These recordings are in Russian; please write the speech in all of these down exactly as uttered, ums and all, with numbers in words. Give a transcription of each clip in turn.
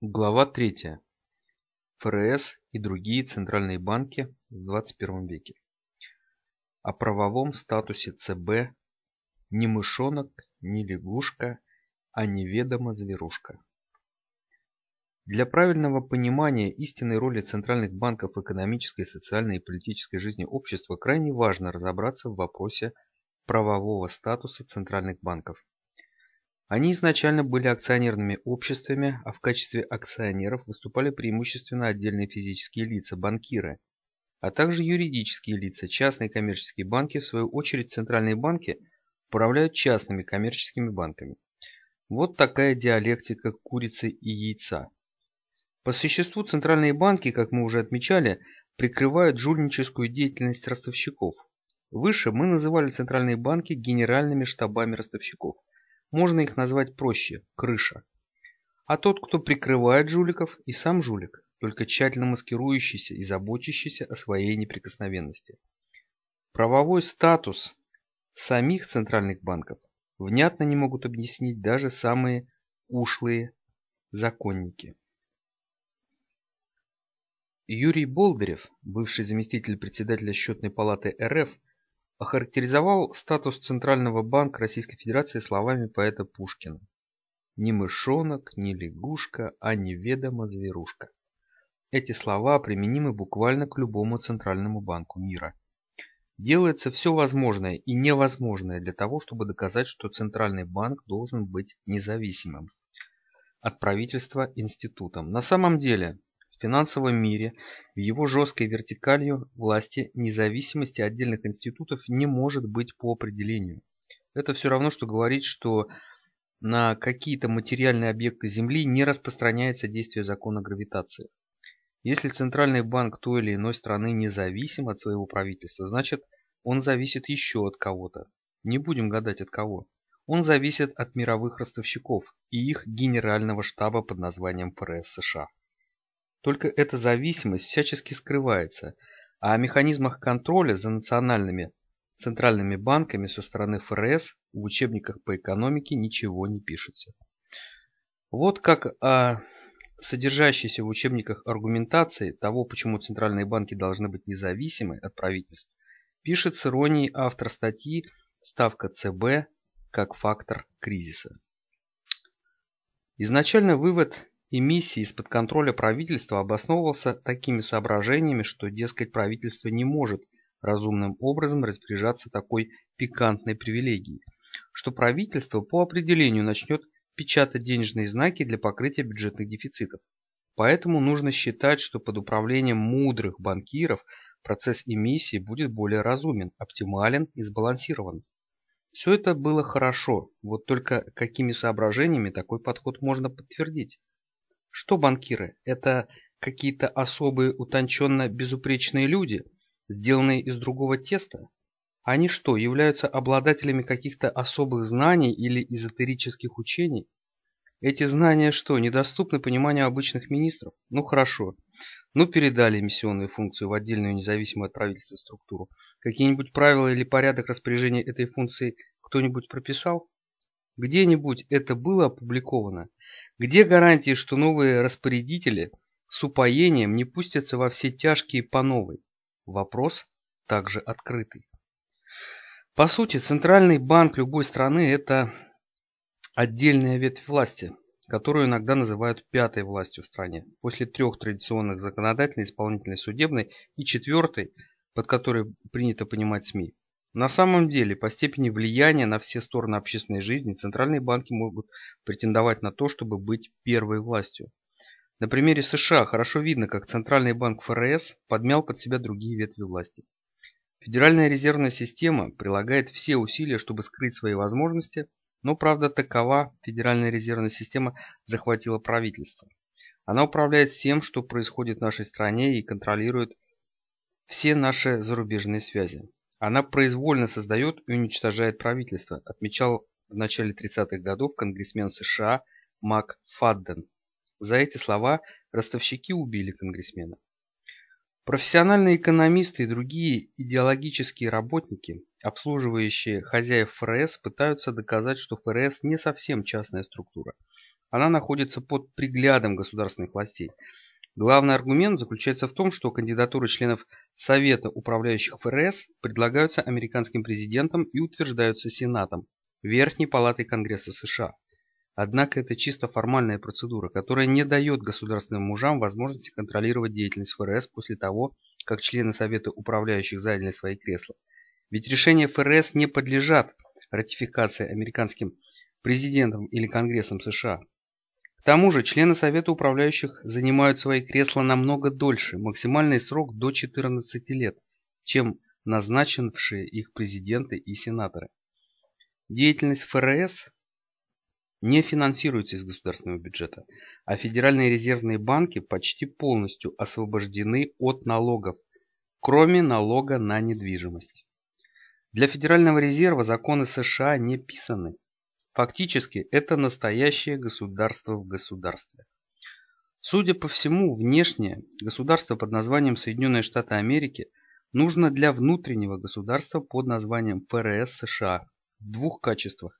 Глава третья. ФРС и другие центральные банки в двадцать первом веке. О правовом статусе ЦБ. Ни мышонок, ни лягушка, а неведома зверушка. Для правильного понимания истинной роли центральных банков в экономической, социальной и политической жизни общества крайне важно разобраться в вопросе правового статуса центральных банков. Они изначально были акционерными обществами, а в качестве акционеров выступали преимущественно отдельные физические лица, банкиры, а также юридические лица, частные коммерческие банки. В свою очередь, центральные банки управляют частными коммерческими банками. Вот такая диалектика курицы и яйца. По существу центральные банки, как мы уже отмечали, прикрывают жульническую деятельность ростовщиков. Выше мы называли центральные банки генеральными штабами ростовщиков. Можно их назвать проще – крыша. А тот, кто прикрывает жуликов, и сам жулик, только тщательно маскирующийся и заботящийся о своей неприкосновенности. Правовой статус самих центральных банков внятно не могут объяснить даже самые ушлые законники. Юрий Болдырев, бывший заместитель председателя Счетной палаты эр эф, охарактеризовал статус Центрального банка Российской Федерации словами поэта Пушкина: «Ни мышонок, ни лягушка, а неведома зверушка». Эти слова применимы буквально к любому центральному банку мира. Делается все возможное и невозможное для того, чтобы доказать, что Центральный банк должен быть независимым от правительства институтом. На самом деле, в финансовом мире, в его жесткой вертикалью власти, независимости отдельных институтов не может быть по определению. Это все равно, что говорить, что на какие-то материальные объекты Земли не распространяется действие закона гравитации. Если Центральный банк той или иной страны независим от своего правительства, значит, он зависит еще от кого-то. Не будем гадать, от кого. Он зависит от мировых ростовщиков и их генерального штаба под названием ФРС США. Только эта зависимость всячески скрывается, а о механизмах контроля за национальными центральными банками со стороны ФРС в учебниках по экономике ничего не пишется. Вот как о содержащейся в учебниках аргументации того, почему центральные банки должны быть независимы от правительств, пишет с иронией автор статьи «Ставка ЦБ как фактор кризиса». Изначально вывод эмиссии из-под контроля правительства обосновывался такими соображениями, что, дескать, правительство не может разумным образом распоряжаться такой пикантной привилегией, что правительство по определению начнет печатать денежные знаки для покрытия бюджетных дефицитов. Поэтому нужно считать, что под управлением мудрых банкиров процесс эмиссии будет более разумен, оптимален и сбалансирован. Все это было хорошо, вот только какими соображениями такой подход можно подтвердить? Что банкиры? Это какие-то особые утонченно-безупречные люди, сделанные из другого теста? Они что, являются обладателями каких-то особых знаний или эзотерических учений? Эти знания что, недоступны пониманию обычных министров? Ну хорошо, ну передали миссионную функцию в отдельную независимую от правительства структуру. Какие-нибудь правила или порядок распоряжения этой функции кто-нибудь прописал? Где-нибудь это было опубликовано? Где гарантии, что новые распорядители с упоением не пустятся во все тяжкие по новой? Вопрос также открытый. По сути, Центральный банк любой страны – это отдельная ветвь власти, которую иногда называют пятой властью в стране. После трех традиционных – законодательной, исполнительной, судебной, и четвертой, под которой принято понимать СМИ. На самом деле, по степени влияния на все стороны общественной жизни, центральные банки могут претендовать на то, чтобы быть первой властью. На примере США хорошо видно, как Центральный банк ФРС подмял под себя другие ветви власти. Федеральная резервная система прилагает все усилия, чтобы скрыть свои возможности, но правда такова: Федеральная резервная система захватила правительство. Она управляет всем, что происходит в нашей стране, и контролирует все наши зарубежные связи. Она произвольно создает и уничтожает правительство, отмечал в начале тридцатых годов конгрессмен США Мак Фадден. За эти слова ростовщики убили конгрессмена. Профессиональные экономисты и другие идеологические работники, обслуживающие хозяев ФРС, пытаются доказать, что ФРС не совсем частная структура. она находится под приглядом государственных властей. Главный аргумент заключается в том, что кандидатуры членов Совета управляющих ФРС предлагаются американским президентом и утверждаются Сенатом, Верхней палатой Конгресса США. Однако это чисто формальная процедура, которая не дает государственным мужам возможности контролировать деятельность ФРС после того, как члены Совета управляющих заняли свои кресла. Ведь решения ФРС не подлежат ратификации американским президентом или Конгрессом США. К тому же члены Совета управляющих занимают свои кресла намного дольше, максимальный срок до четырнадцати лет, чем назначившие их президенты и сенаторы. Деятельность ФРС не финансируется из государственного бюджета, а федеральные резервные банки почти полностью освобождены от налогов, кроме налога на недвижимость. Для Федерального резерва законы США не писаны. Фактически это настоящее государство в государстве. Судя по всему, внешнее государство под названием Соединенные Штаты Америки нужно для внутреннего государства под названием ФРС США в двух качествах: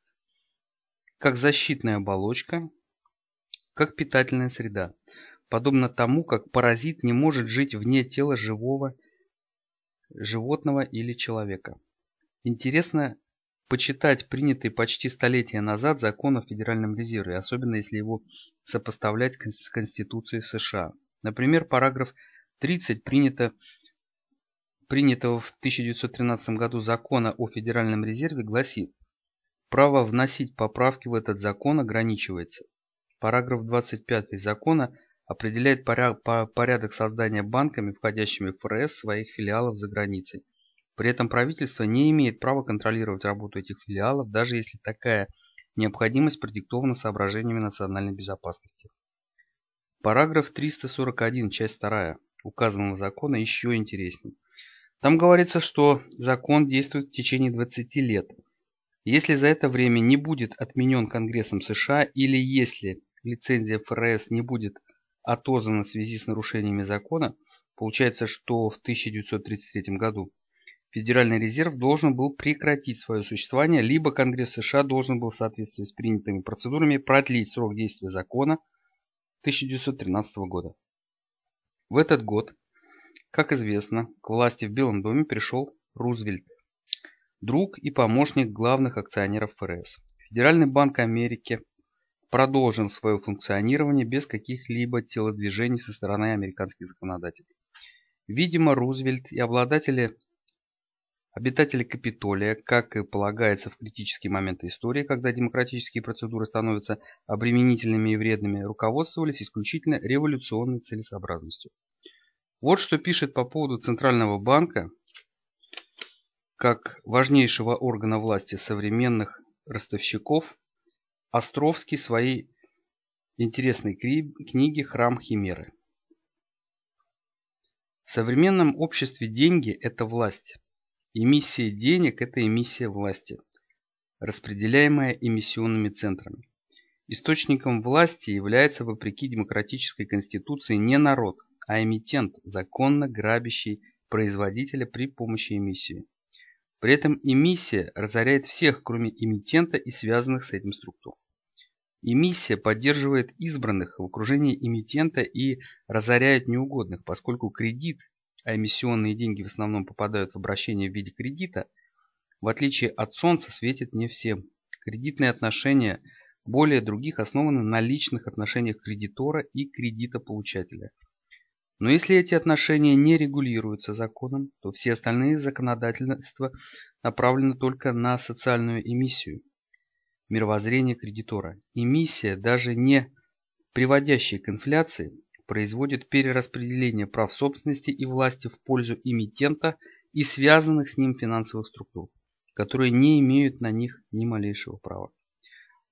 как защитная оболочка, как питательная среда. Подобно тому, как паразит не может жить вне тела живого животного или человека. Интересно почитать принятый почти столетия назад закон о Федеральном резерве, особенно если его сопоставлять с Конституцией США. Например, параграф тридцать принято, принятого в тысяча девятьсот тринадцатом году закона о Федеральном резерве гласит: право вносить поправки в этот закон ограничивается. Параграф двадцать пять закона определяет порядок создания банками, входящими в ФРС, своих филиалов за границей. При этом правительство не имеет права контролировать работу этих филиалов, даже если такая необходимость продиктована соображениями национальной безопасности. Параграф триста сорок один, часть два указанного закона еще интереснее. Там говорится, что закон действует в течение двадцати лет. Если за это время не будет отменен Конгрессом США или если лицензия ФРС не будет отозвана в связи с нарушениями закона, получается, что в тысяча девятьсот тридцать третьем году Федеральный резерв должен был прекратить свое существование, либо Конгресс США должен был в соответствии с принятыми процедурами продлить срок действия закона тысяча девятьсот тринадцатого года. В этот год, как известно, к власти в Белом доме пришел Рузвельт, друг и помощник главных акционеров ФРС. Федеральный банк Америки продолжил свое функционирование без каких-либо телодвижений со стороны американских законодателей. Видимо, Рузвельт и обладатели... Обитатели Капитолия, как и полагается в критические моменты истории, когда демократические процедуры становятся обременительными и вредными, руководствовались исключительно революционной целесообразностью. Вот что пишет по поводу Центрального банка, как важнейшего органа власти современных ростовщиков, Островский в своей интересной книге «Храм Химеры». В современном обществе деньги – это власть. Эмиссия денег – это эмиссия власти, распределяемая эмиссионными центрами. Источником власти является, вопреки демократической конституции, не народ, а эмитент, законно грабящий производителя при помощи эмиссии. При этом эмиссия разоряет всех, кроме эмитента и связанных с этим структур. Эмиссия поддерживает избранных в окружении эмитента и разоряет неугодных, поскольку кредит, а эмиссионные деньги в основном попадают в обращение в виде кредита, в отличие от солнца светит не всем. Кредитные отношения более других основаны на личных отношениях кредитора и кредитополучателя. Но если эти отношения не регулируются законом, то все остальные законодательства направлены только на социальную эмиссию, мировоззрение кредитора. Эмиссия, даже не приводящая к инфляции, производит перераспределение прав собственности и власти в пользу эмитента и связанных с ним финансовых структур, которые не имеют на них ни малейшего права.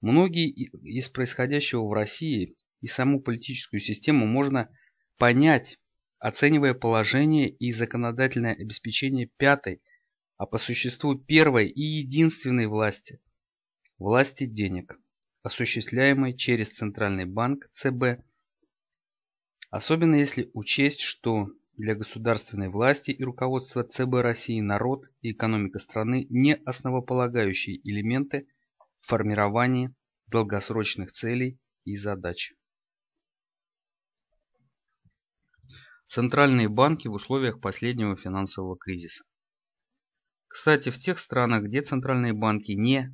Многие из происходящего в России и саму политическую систему можно понять, оценивая положение и законодательное обеспечение пятой, а по существу первой и единственной власти – власти денег, осуществляемой через Центральный банк ЦБ, особенно если учесть, что для государственной власти и руководства ЦБ России народ и экономика страны не основополагающие элементы в формировании долгосрочных целей и задач. Центральные банки в условиях последнего финансового кризиса. Кстати, в тех странах, где центральные банки не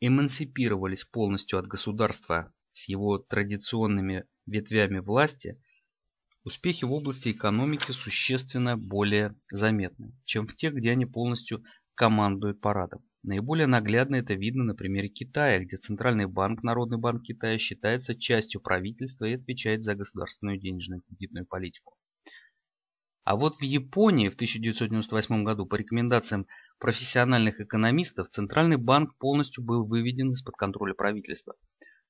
эмансипировались полностью от государства с его традиционными ветвями власти, успехи в области экономики существенно более заметны, чем в тех, где они полностью командуют парадом. Наиболее наглядно это видно на примере Китая, где Центральный банк, Народный банк Китая, считается частью правительства и отвечает за государственную денежную кредитную политику. А вот в Японии в тысяча девятьсот девяносто восьмом году по рекомендациям профессиональных экономистов Центральный банк полностью был выведен из-под контроля правительства.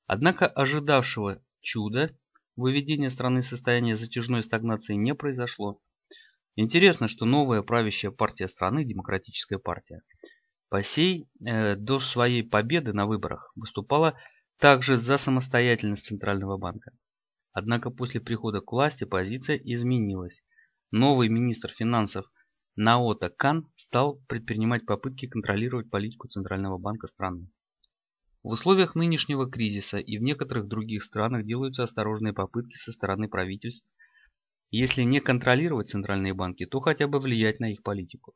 Однако ожидавшего чуда выведения страны из состояния затяжной стагнации не произошло. Интересно, что новая правящая партия страны, Демократическая партия, по сей э, до своей победы на выборах выступала также за самостоятельность Центрального банка. Однако после прихода к власти позиция изменилась. Новый министр финансов Наота Кан стал предпринимать попытки контролировать политику Центрального банка страны. В условиях нынешнего кризиса и в некоторых других странах делаются осторожные попытки со стороны правительств, если не контролировать центральные банки, то хотя бы влиять на их политику.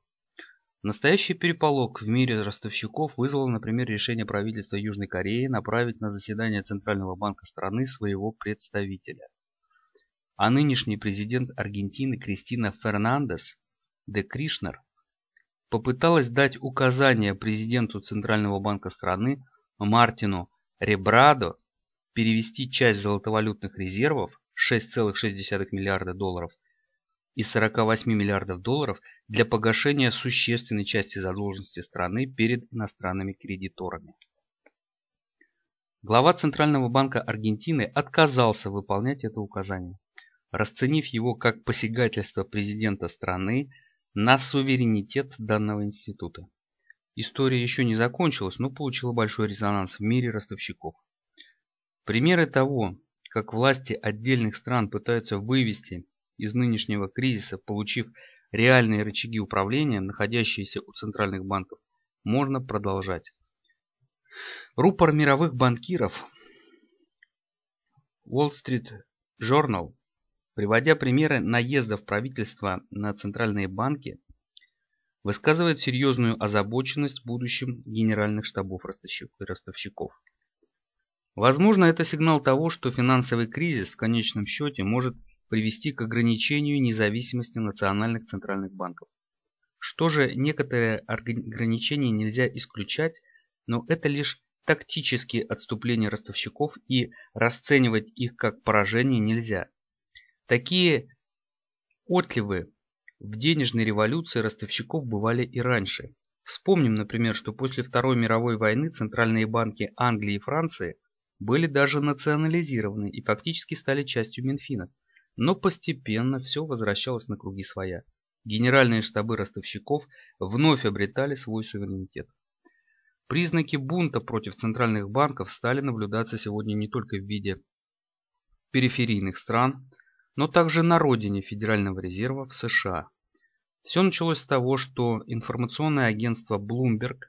Настоящий переполох в мире ростовщиков вызвало, например, решение правительства Южной Кореи направить на заседание Центрального банка страны своего представителя. А нынешний президент Аргентины Кристина Фернандес де Кришнер попыталась дать указание президенту Центрального банка страны Мартину Ребрадо перевести часть золотовалютных резервов шесть целых шесть десятых миллиарда долларов из сорока восьми миллиардов долларов для погашения существенной части задолженности страны перед иностранными кредиторами. Глава Центрального банка Аргентины отказался выполнять это указание, расценив его как посягательство президента страны на суверенитет данного института. История еще не закончилась, но получила большой резонанс в мире ростовщиков. Примеры того, как власти отдельных стран пытаются вывести из нынешнего кризиса, получив реальные рычаги управления, находящиеся у центральных банков, можно продолжать. Рупор мировых банкиров. Wall Street Journal, приводя примеры наездов правительства на центральные банки, высказывает серьезную озабоченность будущим генеральных штабов ростовщиков. Возможно, это сигнал того, что финансовый кризис в конечном счете может привести к ограничению независимости национальных центральных банков. Что же, некоторые ограничения нельзя исключать, но это лишь тактические отступления ростовщиков, и расценивать их как поражение нельзя. Такие отливы в денежной революции ростовщиков бывали и раньше. Вспомним, например, что после Второй мировой войны центральные банки Англии и Франции были даже национализированы и фактически стали частью Минфина. Но постепенно все возвращалось на круги своя. Генеральные штабы ростовщиков вновь обретали свой суверенитет. Признаки бунта против центральных банков стали наблюдаться сегодня не только в виде периферийных стран, но также на родине Федерального резерва в США. Все началось с того, что информационное агентство Bloomberg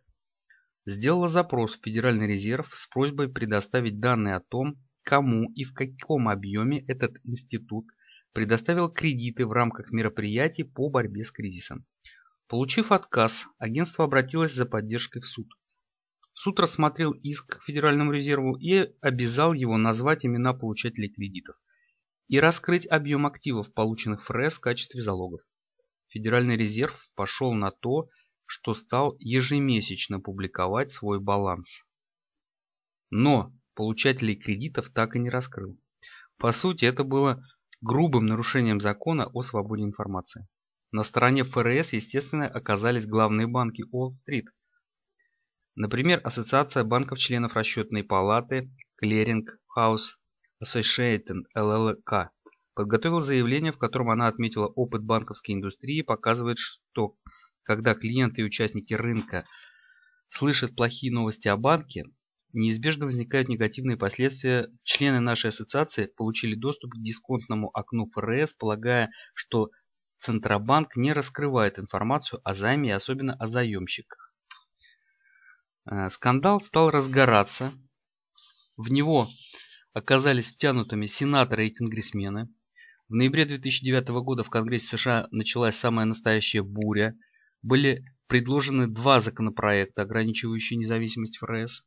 сделало запрос в Федеральный резерв с просьбой предоставить данные о том, кому и в каком объеме этот институт предоставил кредиты в рамках мероприятий по борьбе с кризисом. Получив отказ, агентство обратилось за поддержкой в суд. Суд рассмотрел иск к Федеральному резерву и обязал его назвать имена получателей кредитов и раскрыть объем активов, полученных ФРС в качестве залогов. Федеральный резерв пошел на то, что стал ежемесячно публиковать свой баланс. Но получателей кредитов так и не раскрыл. По сути, это было грубым нарушением закона о свободе информации. На стороне ФРС, естественно, оказались главные банки Уолл-стрит. Например, Ассоциация банков-членов Расчетной палаты, Клиринг Хаус, Associated эл эл ка подготовил заявление, в котором она отметила опыт банковской индустрии, показывает, что когда клиенты и участники рынка слышат плохие новости о банке, неизбежно возникают негативные последствия. Члены нашей ассоциации получили доступ к дисконтному окну ФРС, полагая, что Центробанк не раскрывает информацию о займе и особенно о заемщиках. Скандал стал разгораться. В него оказались втянутыми сенаторы и конгрессмены. В ноябре две тысячи девятого года в Конгрессе США началась самая настоящая буря. Были предложены два законопроекта, ограничивающие независимость ФРС.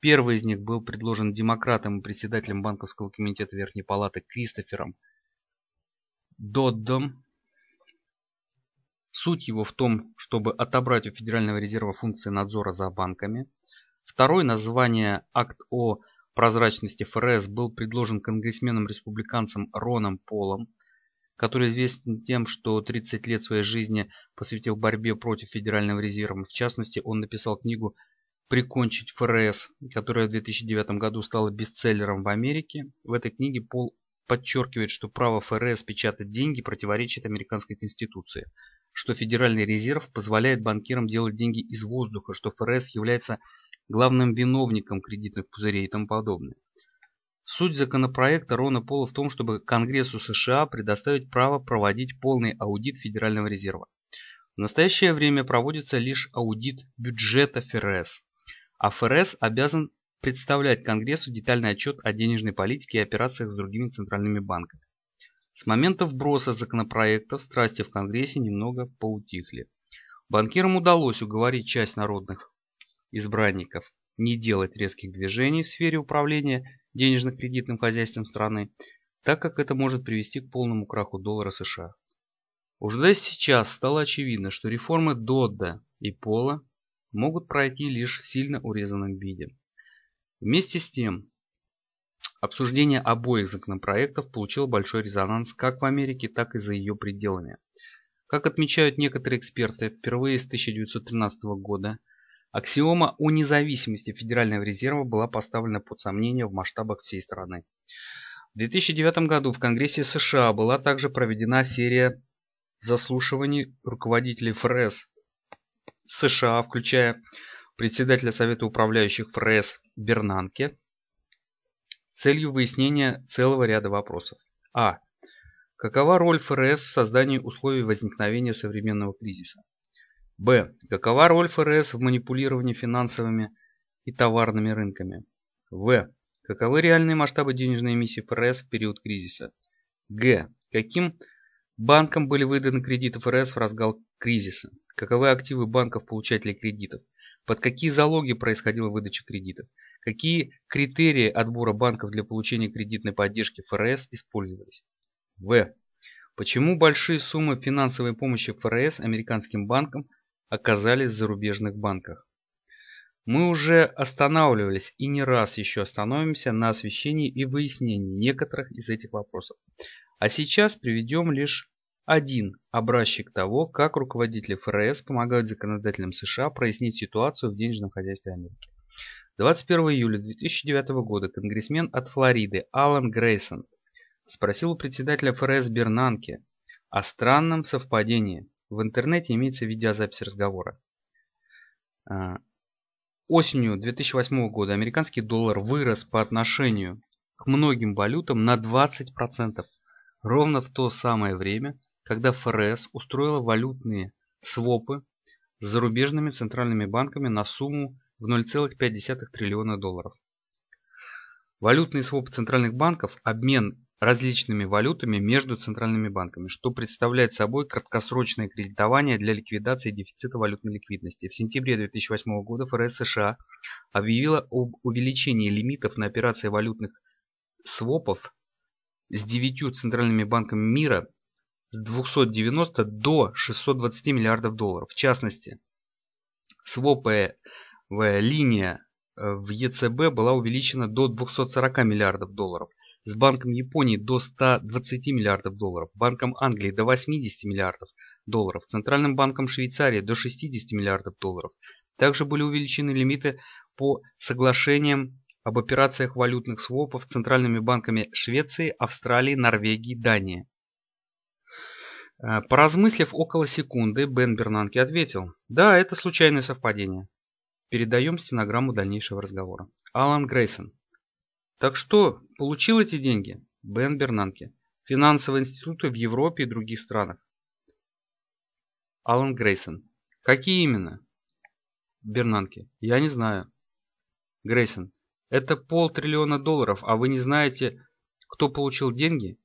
Первый из них был предложен демократом и председателем банковского комитета Верхней Палаты Кристофером Доддом. Суть его в том, чтобы отобрать у Федерального резерва функции надзора за банками. Второй, название «Акт о прозрачности ФРС», был предложен конгрессменом-республиканцем Роном Полом, который известен тем, что тридцать лет своей жизни посвятил борьбе против Федерального резерва. В частности, он написал книгу «Прикончить ФРС», которая в две тысячи девятом году стала бестселлером в Америке. В этой книге Пол подчеркивает, что право ФРС печатать деньги противоречит американской конституции, что Федеральный резерв позволяет банкирам делать деньги из воздуха, что ФРС является главным виновником кредитных пузырей и тому подобное. Суть законопроекта Рона Пола в том, чтобы Конгрессу США предоставить право проводить полный аудит Федерального резерва. В настоящее время проводится лишь аудит бюджета ФРС, а ФРС обязан представлять Конгрессу детальный отчет о денежной политике и операциях с другими центральными банками. С момента вброса законопроектов страсти в Конгрессе немного поутихли. Банкирам удалось уговорить часть народных избранников не делать резких движений в сфере управления денежно-кредитным хозяйством страны, так как это может привести к полному краху доллара США. Уже даже сейчас стало очевидно, что реформы Додда и Пола могут пройти лишь в сильно урезанном виде. Вместе с тем, обсуждение обоих законопроектов получило большой резонанс как в Америке, так и за ее пределами. Как отмечают некоторые эксперты, впервые с тысяча девятьсот тринадцатого года аксиома о независимости Федерального резерва была поставлена под сомнение в масштабах всей страны. В две тысячи девятом году в Конгрессе США была также проведена серия заслушиваний руководителей ФРС США, включая председателя Совета управляющих ФРС Бернанке, с целью выяснения целого ряда вопросов. А. Какова роль ФРС в создании условий возникновения современного кризиса? Б. Какова роль ФРС в манипулировании финансовыми и товарными рынками? В. Каковы реальные масштабы денежной эмиссии ФРС в период кризиса? Г. Каким банкам были выданы кредиты ФРС в разгал кризиса? Каковы активы банков-получателей кредитов? Под какие залоги происходила выдача кредитов? Какие критерии отбора банков для получения кредитной поддержки ФРС использовались? В. Почему большие суммы финансовой помощи ФРС американским банкам оказались в зарубежных банках? Мы уже останавливались и не раз еще остановимся на освещении и выяснении некоторых из этих вопросов. А сейчас приведем лишь один образчик того, как руководители ФРС помогают законодателям США прояснить ситуацию в денежном хозяйстве Америки. двадцать первого июля две тысячи девятого года конгрессмен от Флориды Алан Грейсон спросил у председателя ФРС Бернанке о странном совпадении. В интернете имеется видеозапись разговора. Осенью две тысячи восьмого года американский доллар вырос по отношению к многим валютам на двадцать процентов, ровно в то самое время, когда ФРС устроила валютные свопы с зарубежными центральными банками на сумму в ноль целых пять десятых триллиона долларов. Валютные свопы центральных банков – обмен различными валютами между центральными банками, что представляет собой краткосрочное кредитование для ликвидации дефицита валютной ликвидности. В сентябре две тысячи восьмого года ФРС США объявила об увеличении лимитов на операции валютных свопов с девятью центральными банками мира с двухсот девяноста до шестисот двадцати миллиардов долларов. В частности, свопы линия в ЕЦБ была увеличена до двухсот сорока миллиардов долларов, с Банком Японии до ста двадцати миллиардов долларов, Банком Англии до восьмидесяти миллиардов долларов, Центральным банком Швейцарии до шестидесяти миллиардов долларов. Также были увеличены лимиты по соглашениям об операциях валютных свопов с центральными банками Швеции, Австралии, Норвегии, Дании. Поразмыслив около секунды, Бен Бернанке ответил: «Да, это случайное совпадение». Передаем стенограмму дальнейшего разговора. Алан Грейсон: «Так что, получил эти деньги?» Бен Бернанке: «Финансовые институты в Европе и других странах». Алан Грейсон: «Какие именно?» Бернанке: «Я не знаю». Грейсон: Это полтриллиона долларов, а вы не знаете, кто получил деньги?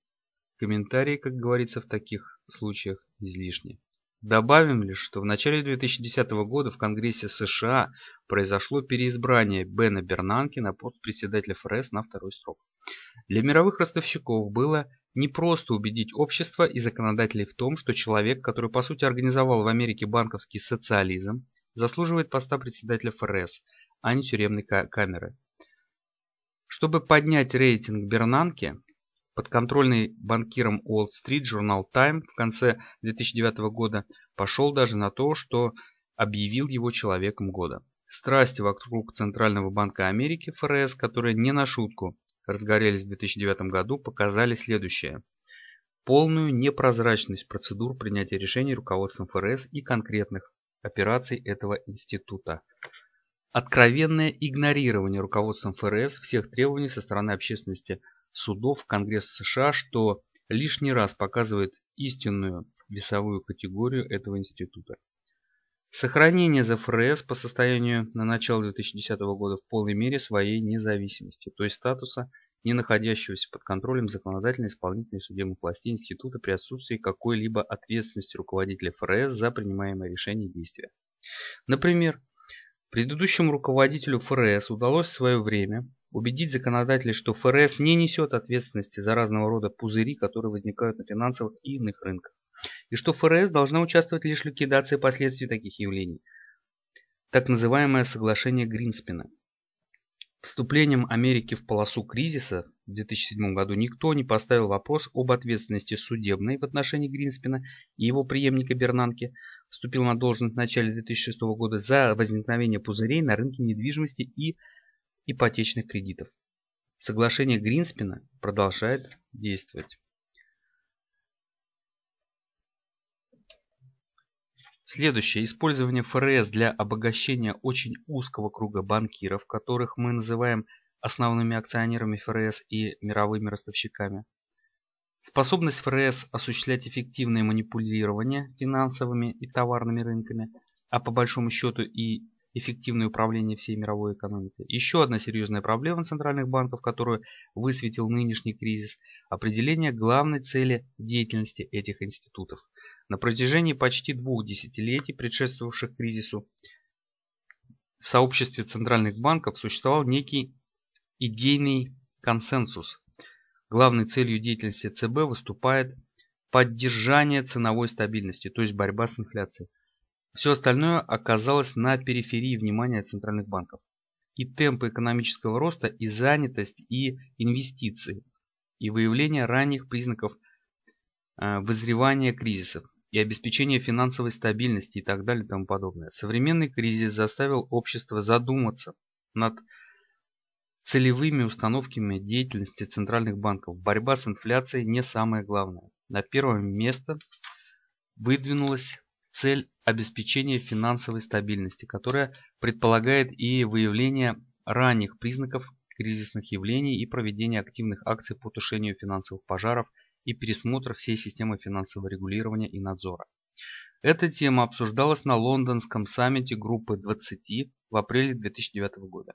Комментарии, как говорится, в таких случаях излишни. Добавим лишь, что в начале две тысячи десятого года в Конгрессе США произошло переизбрание Бена Бернанке на пост председателя ФРС на второй срок. Для мировых ростовщиков было непросто убедить общество и законодателей в том, что человек, который по сути организовал в Америке банковский социализм, заслуживает поста председателя ФРС, а не тюремной камеры. Чтобы поднять рейтинг Бернанке, подконтрольный банкирам Wall Street Journal Time в конце две тысячи девятого года пошел даже на то, что объявил его человеком года. Страсти вокруг Центрального банка Америки, ФРС, которые не на шутку разгорелись в две тысячи девятом году, показали следующее. Полную непрозрачность процедур принятия решений руководством ФРС и конкретных операций этого института. Откровенное игнорирование руководством ФРС всех требований со стороны общественности судов Конгресса США, что лишний раз показывает истинную весовую категорию этого института. Сохранение за ФРС по состоянию на начало две тысячи десятого года в полной мере своей независимости, то есть статуса, не находящегося под контролем законодательной, исполнительной и судебной власти института при отсутствии какой-либо ответственности руководителя ФРС за принимаемые решения и действия. Например, предыдущему руководителю ФРС удалось в свое время убедить законодателей, что ФРС не несет ответственности за разного рода пузыри, которые возникают на финансовых и иных рынках, и что ФРС должна участвовать лишь в ликвидации последствий таких явлений. Так называемое соглашение Гринспена. Вступлением Америки в полосу кризиса в две тысячи седьмом году никто не поставил вопрос об ответственности судебной в отношении Гринспена и его преемника Бернанке, вступил на должность в начале две тысячи шестого года за возникновение пузырей на рынке недвижимости и ипотечных кредитов. Соглашение Гринспена продолжает действовать. Следующее. Использование ФРС для обогащения очень узкого круга банкиров, которых мы называем основными акционерами ФРС и мировыми ростовщиками. Способность ФРС осуществлять эффективное манипулирование финансовыми и товарными рынками, а по большому счету и эффективное управление всей мировой экономикой. Еще одна серьезная проблема центральных банков, которую высветил нынешний кризис, определение главной цели деятельности этих институтов. На протяжении почти двух десятилетий, предшествовавших кризису, в сообществе центральных банков существовал некий идейный консенсус. Главной целью деятельности ЦБ выступает поддержание ценовой стабильности, то есть борьба с инфляцией. Все остальное оказалось на периферии внимания центральных банков. И темпы экономического роста, и занятость, и инвестиции, и выявление ранних признаков вызревания кризисов, и обеспечение финансовой стабильности и так далее и тому подобное. Современный кризис заставил общество задуматься над целевыми установками деятельности центральных банков. Борьба с инфляцией не самое главное. На первое место выдвинулась цель обеспечения финансовой стабильности, которая предполагает и выявление ранних признаков кризисных явлений и проведение активных акций по тушению финансовых пожаров и пересмотр всей системы финансового регулирования и надзора. Эта тема обсуждалась на лондонском саммите группы двадцати в апреле две тысячи девятого года.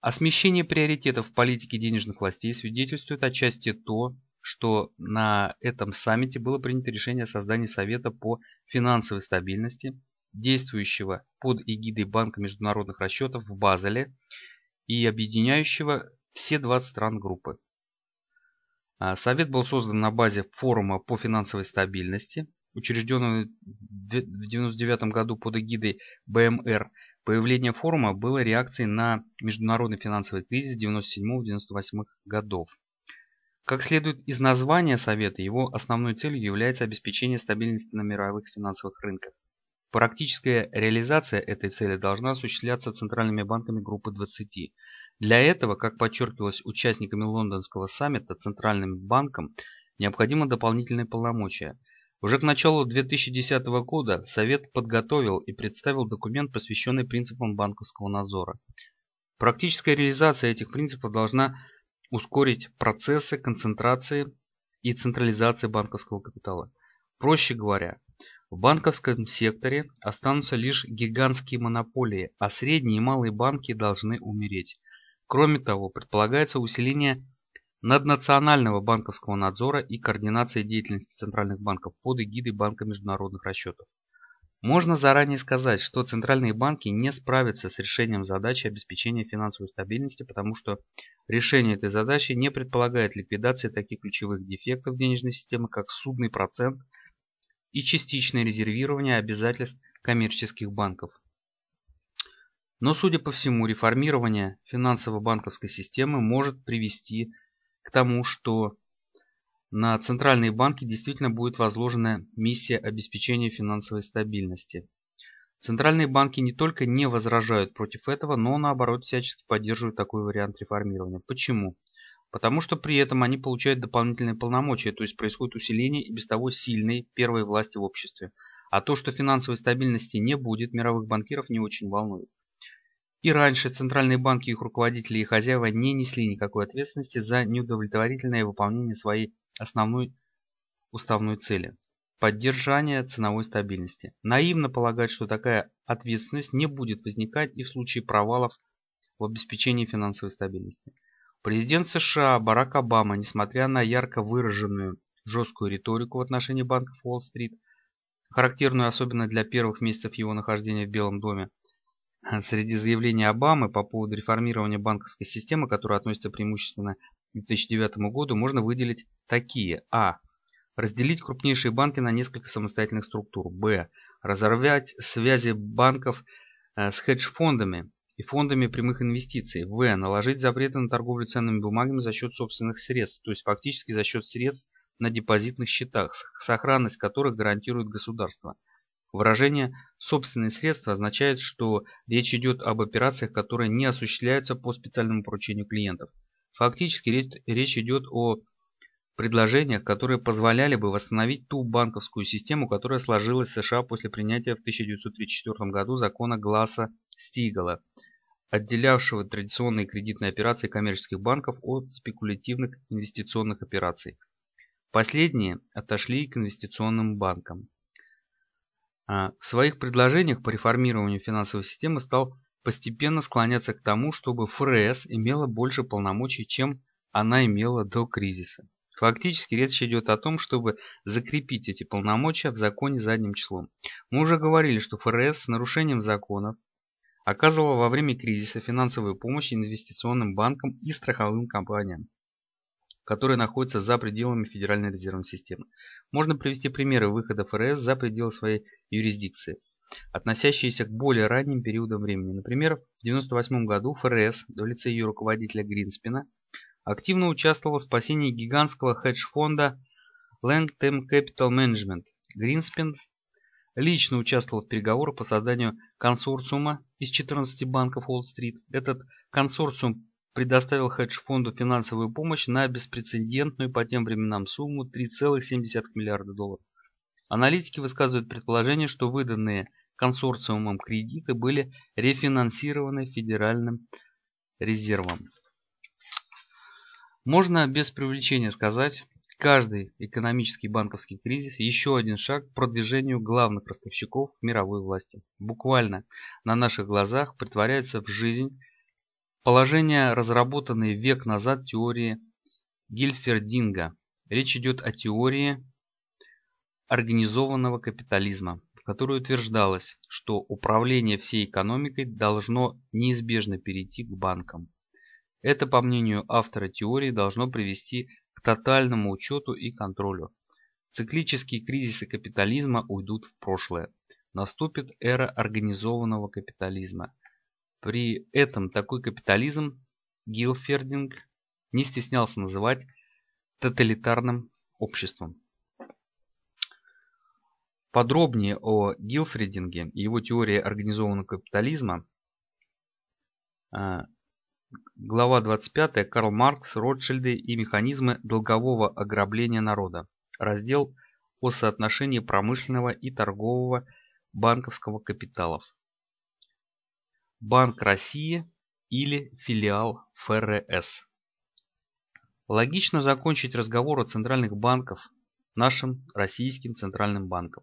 О смещении приоритетов в политике денежных властей свидетельствует отчасти то, что на этом саммите было принято решение о создании Совета по финансовой стабильности, действующего под эгидой Банка международных расчетов в Базеле и объединяющего все двадцать стран группы. Совет был создан на базе форума по финансовой стабильности, учрежденного в девяносто девятом году под эгидой Бэ Эм Эр. Появление форума было реакцией на международный финансовый кризис девяносто седьмого — девяносто восьмого годов. Как следует из названия Совета, его основной целью является обеспечение стабильности на мировых финансовых рынках. Практическая реализация этой цели должна осуществляться центральными банками группы двадцати. Для этого, как подчеркивалось участниками лондонского саммита, центральным банкам необходимо дополнительные полномочия. Уже к началу две тысячи десятого года Совет подготовил и представил документ, посвященный принципам банковского надзора. Практическая реализация этих принципов должна ускорить процессы концентрации и централизации банковского капитала. Проще говоря, в банковском секторе останутся лишь гигантские монополии, а средние и малые банки должны умереть. Кроме того, предполагается усиление наднационального банковского надзора и координации деятельности центральных банков под эгидой Банка международных расчетов. Можно заранее сказать, что центральные банки не справятся с решением задачи обеспечения финансовой стабильности, потому что решение этой задачи не предполагает ликвидации таких ключевых дефектов денежной системы, как судный процент и частичное резервирование обязательств коммерческих банков. Но, судя по всему, реформирование финансово-банковской системы может привести к тому, что на центральные банки действительно будет возложена миссия обеспечения финансовой стабильности. Центральные банки не только не возражают против этого, но наоборот всячески поддерживают такой вариант реформирования. Почему? Потому что при этом они получают дополнительные полномочия, то есть происходит усиление и без того сильной первой власти в обществе. А то, что финансовой стабильности не будет, мировых банкиров не очень волнует. И раньше центральные банки, их руководители и хозяева не несли никакой ответственности за неудовлетворительное выполнение своей основной уставной цели – поддержание ценовой стабильности. Наивно полагать, что такая ответственность не будет возникать и в случае провалов в обеспечении финансовой стабильности. Президент США Барак Обама, несмотря на ярко выраженную жесткую риторику в отношении банков Уолл-стрит, характерную особенно для первых месяцев его нахождения в Белом доме, среди заявлений Обамы по поводу реформирования банковской системы, которая относится преимущественно к две тысячи девятому году, можно выделить такие. А. Разделить крупнейшие банки на несколько самостоятельных структур. Б. Разорвать связи банков с хедж-фондами и фондами прямых инвестиций. В. Наложить запреты на торговлю ценными бумагами за счет собственных средств, то есть фактически за счет средств на депозитных счетах, сохранность которых гарантирует государство. Выражение «собственные средства» означает, что речь идет об операциях, которые не осуществляются по специальному поручению клиентов. Фактически речь идет о предложениях, которые позволяли бы восстановить ту банковскую систему, которая сложилась в США после принятия в тысяча девятьсот тридцать четвёртом году закона Гласса-Стигала, отделявшего традиционные кредитные операции коммерческих банков от спекулятивных инвестиционных операций. Последние отошли к инвестиционным банкам. В своих предложениях по реформированию финансовой системы стал постепенно склоняться к тому, чтобы ФРС имела больше полномочий, чем она имела до кризиса. Фактически речь идет о том, чтобы закрепить эти полномочия в законе задним числом. Мы уже говорили, что ФРС с нарушением законов оказывала во время кризиса финансовую помощь инвестиционным банкам и страховым компаниям, которые находятся за пределами Федеральной резервной системы. Можно привести примеры выхода ФРС за пределы своей юрисдикции, относящиеся к более ранним периодам времени. Например, в девяносто восьмом году ФРС в лице ее руководителя Гринспена активно участвовала в спасении гигантского хедж-фонда Long-Term Capital Management. Гринспен лично участвовал в переговорах по созданию консорциума из четырнадцати банков Уолл-стрит. Этот консорциум предоставил хедж-фонду финансовую помощь на беспрецедентную по тем временам сумму три целых семь десятых миллиарда долларов. Аналитики высказывают предположение, что выданные консорциумом кредиты были рефинансированы Федеральным резервом. Можно без преувеличения сказать, каждый экономический банковский кризис – еще один шаг к продвижению главных ростовщиков мировой власти. Буквально на наших глазах притворяется в жизнь положение, разработанные век назад теории Гильфердинга. Речь идет о теории организованного капитализма, в которой утверждалось, что управление всей экономикой должно неизбежно перейти к банкам. Это, по мнению автора теории, должно привести к тотальному учету и контролю. Циклические кризисы капитализма уйдут в прошлое. Наступит эра организованного капитализма. При этом такой капитализм Гилфердинг не стеснялся называть тоталитарным обществом. Подробнее о Гилфердинге и его теории организованного капитализма. Глава двадцать пять. Карл Маркс, Ротшильды и механизмы долгового ограбления народа. Раздел о соотношении промышленного и торгового банковского капиталов. Банк России или филиал ФРС. Логично закончить разговор о центральных банках нашим российским центральным банком.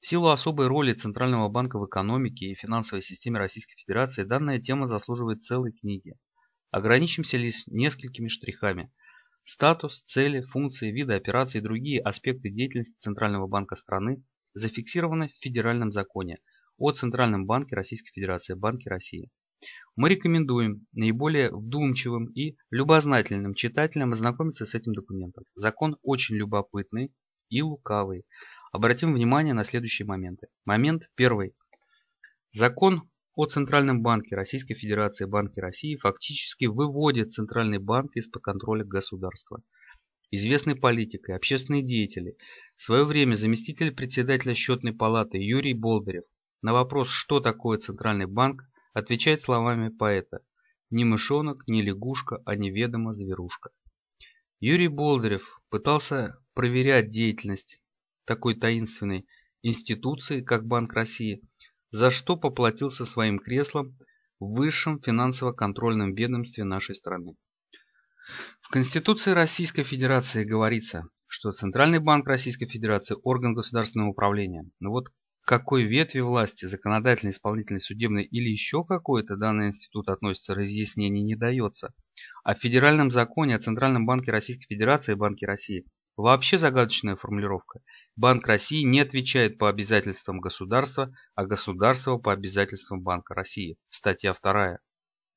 В силу особой роли Центрального банка в экономике и финансовой системе Российской Федерации данная тема заслуживает целой книги. Ограничимся лишь несколькими штрихами. Статус, цели, функции, виды операций и другие аспекты деятельности Центрального банка страны зафиксированы в Федеральном законе о Центральном банке Российской Федерации, Банке России. Мы рекомендуем наиболее вдумчивым и любознательным читателям ознакомиться с этим документом. Закон очень любопытный и лукавый. Обратим внимание на следующие моменты. Момент первый. Закон о Центральном банке Российской Федерации, Банке России фактически выводит Центральный банк из-под контроля государства. Известный политик и общественный деятель, в свое время заместитель председателя Счетной палаты Юрий Болдырев на вопрос, что такое Центральный банк, отвечает словами поэта: «Ни мышонок, ни лягушка, а неведома зверушка». Юрий Болдырев пытался проверять деятельность такой таинственной институции, как Банк России, за что поплатился своим креслом в высшем финансово-контрольном ведомстве нашей страны. В Конституции Российской Федерации говорится, что Центральный банк Российской Федерации – орган государственного управления. Но вот к какой ветви власти – законодательной, исполнительной, судебной или еще какой-то данный институт относится, разъяснений не дается. А в Федеральном законе о Центральном банке Российской Федерации и Банке России вообще загадочная формулировка. Банк России не отвечает по обязательствам государства, а государство по обязательствам Банка России. Статья вторая.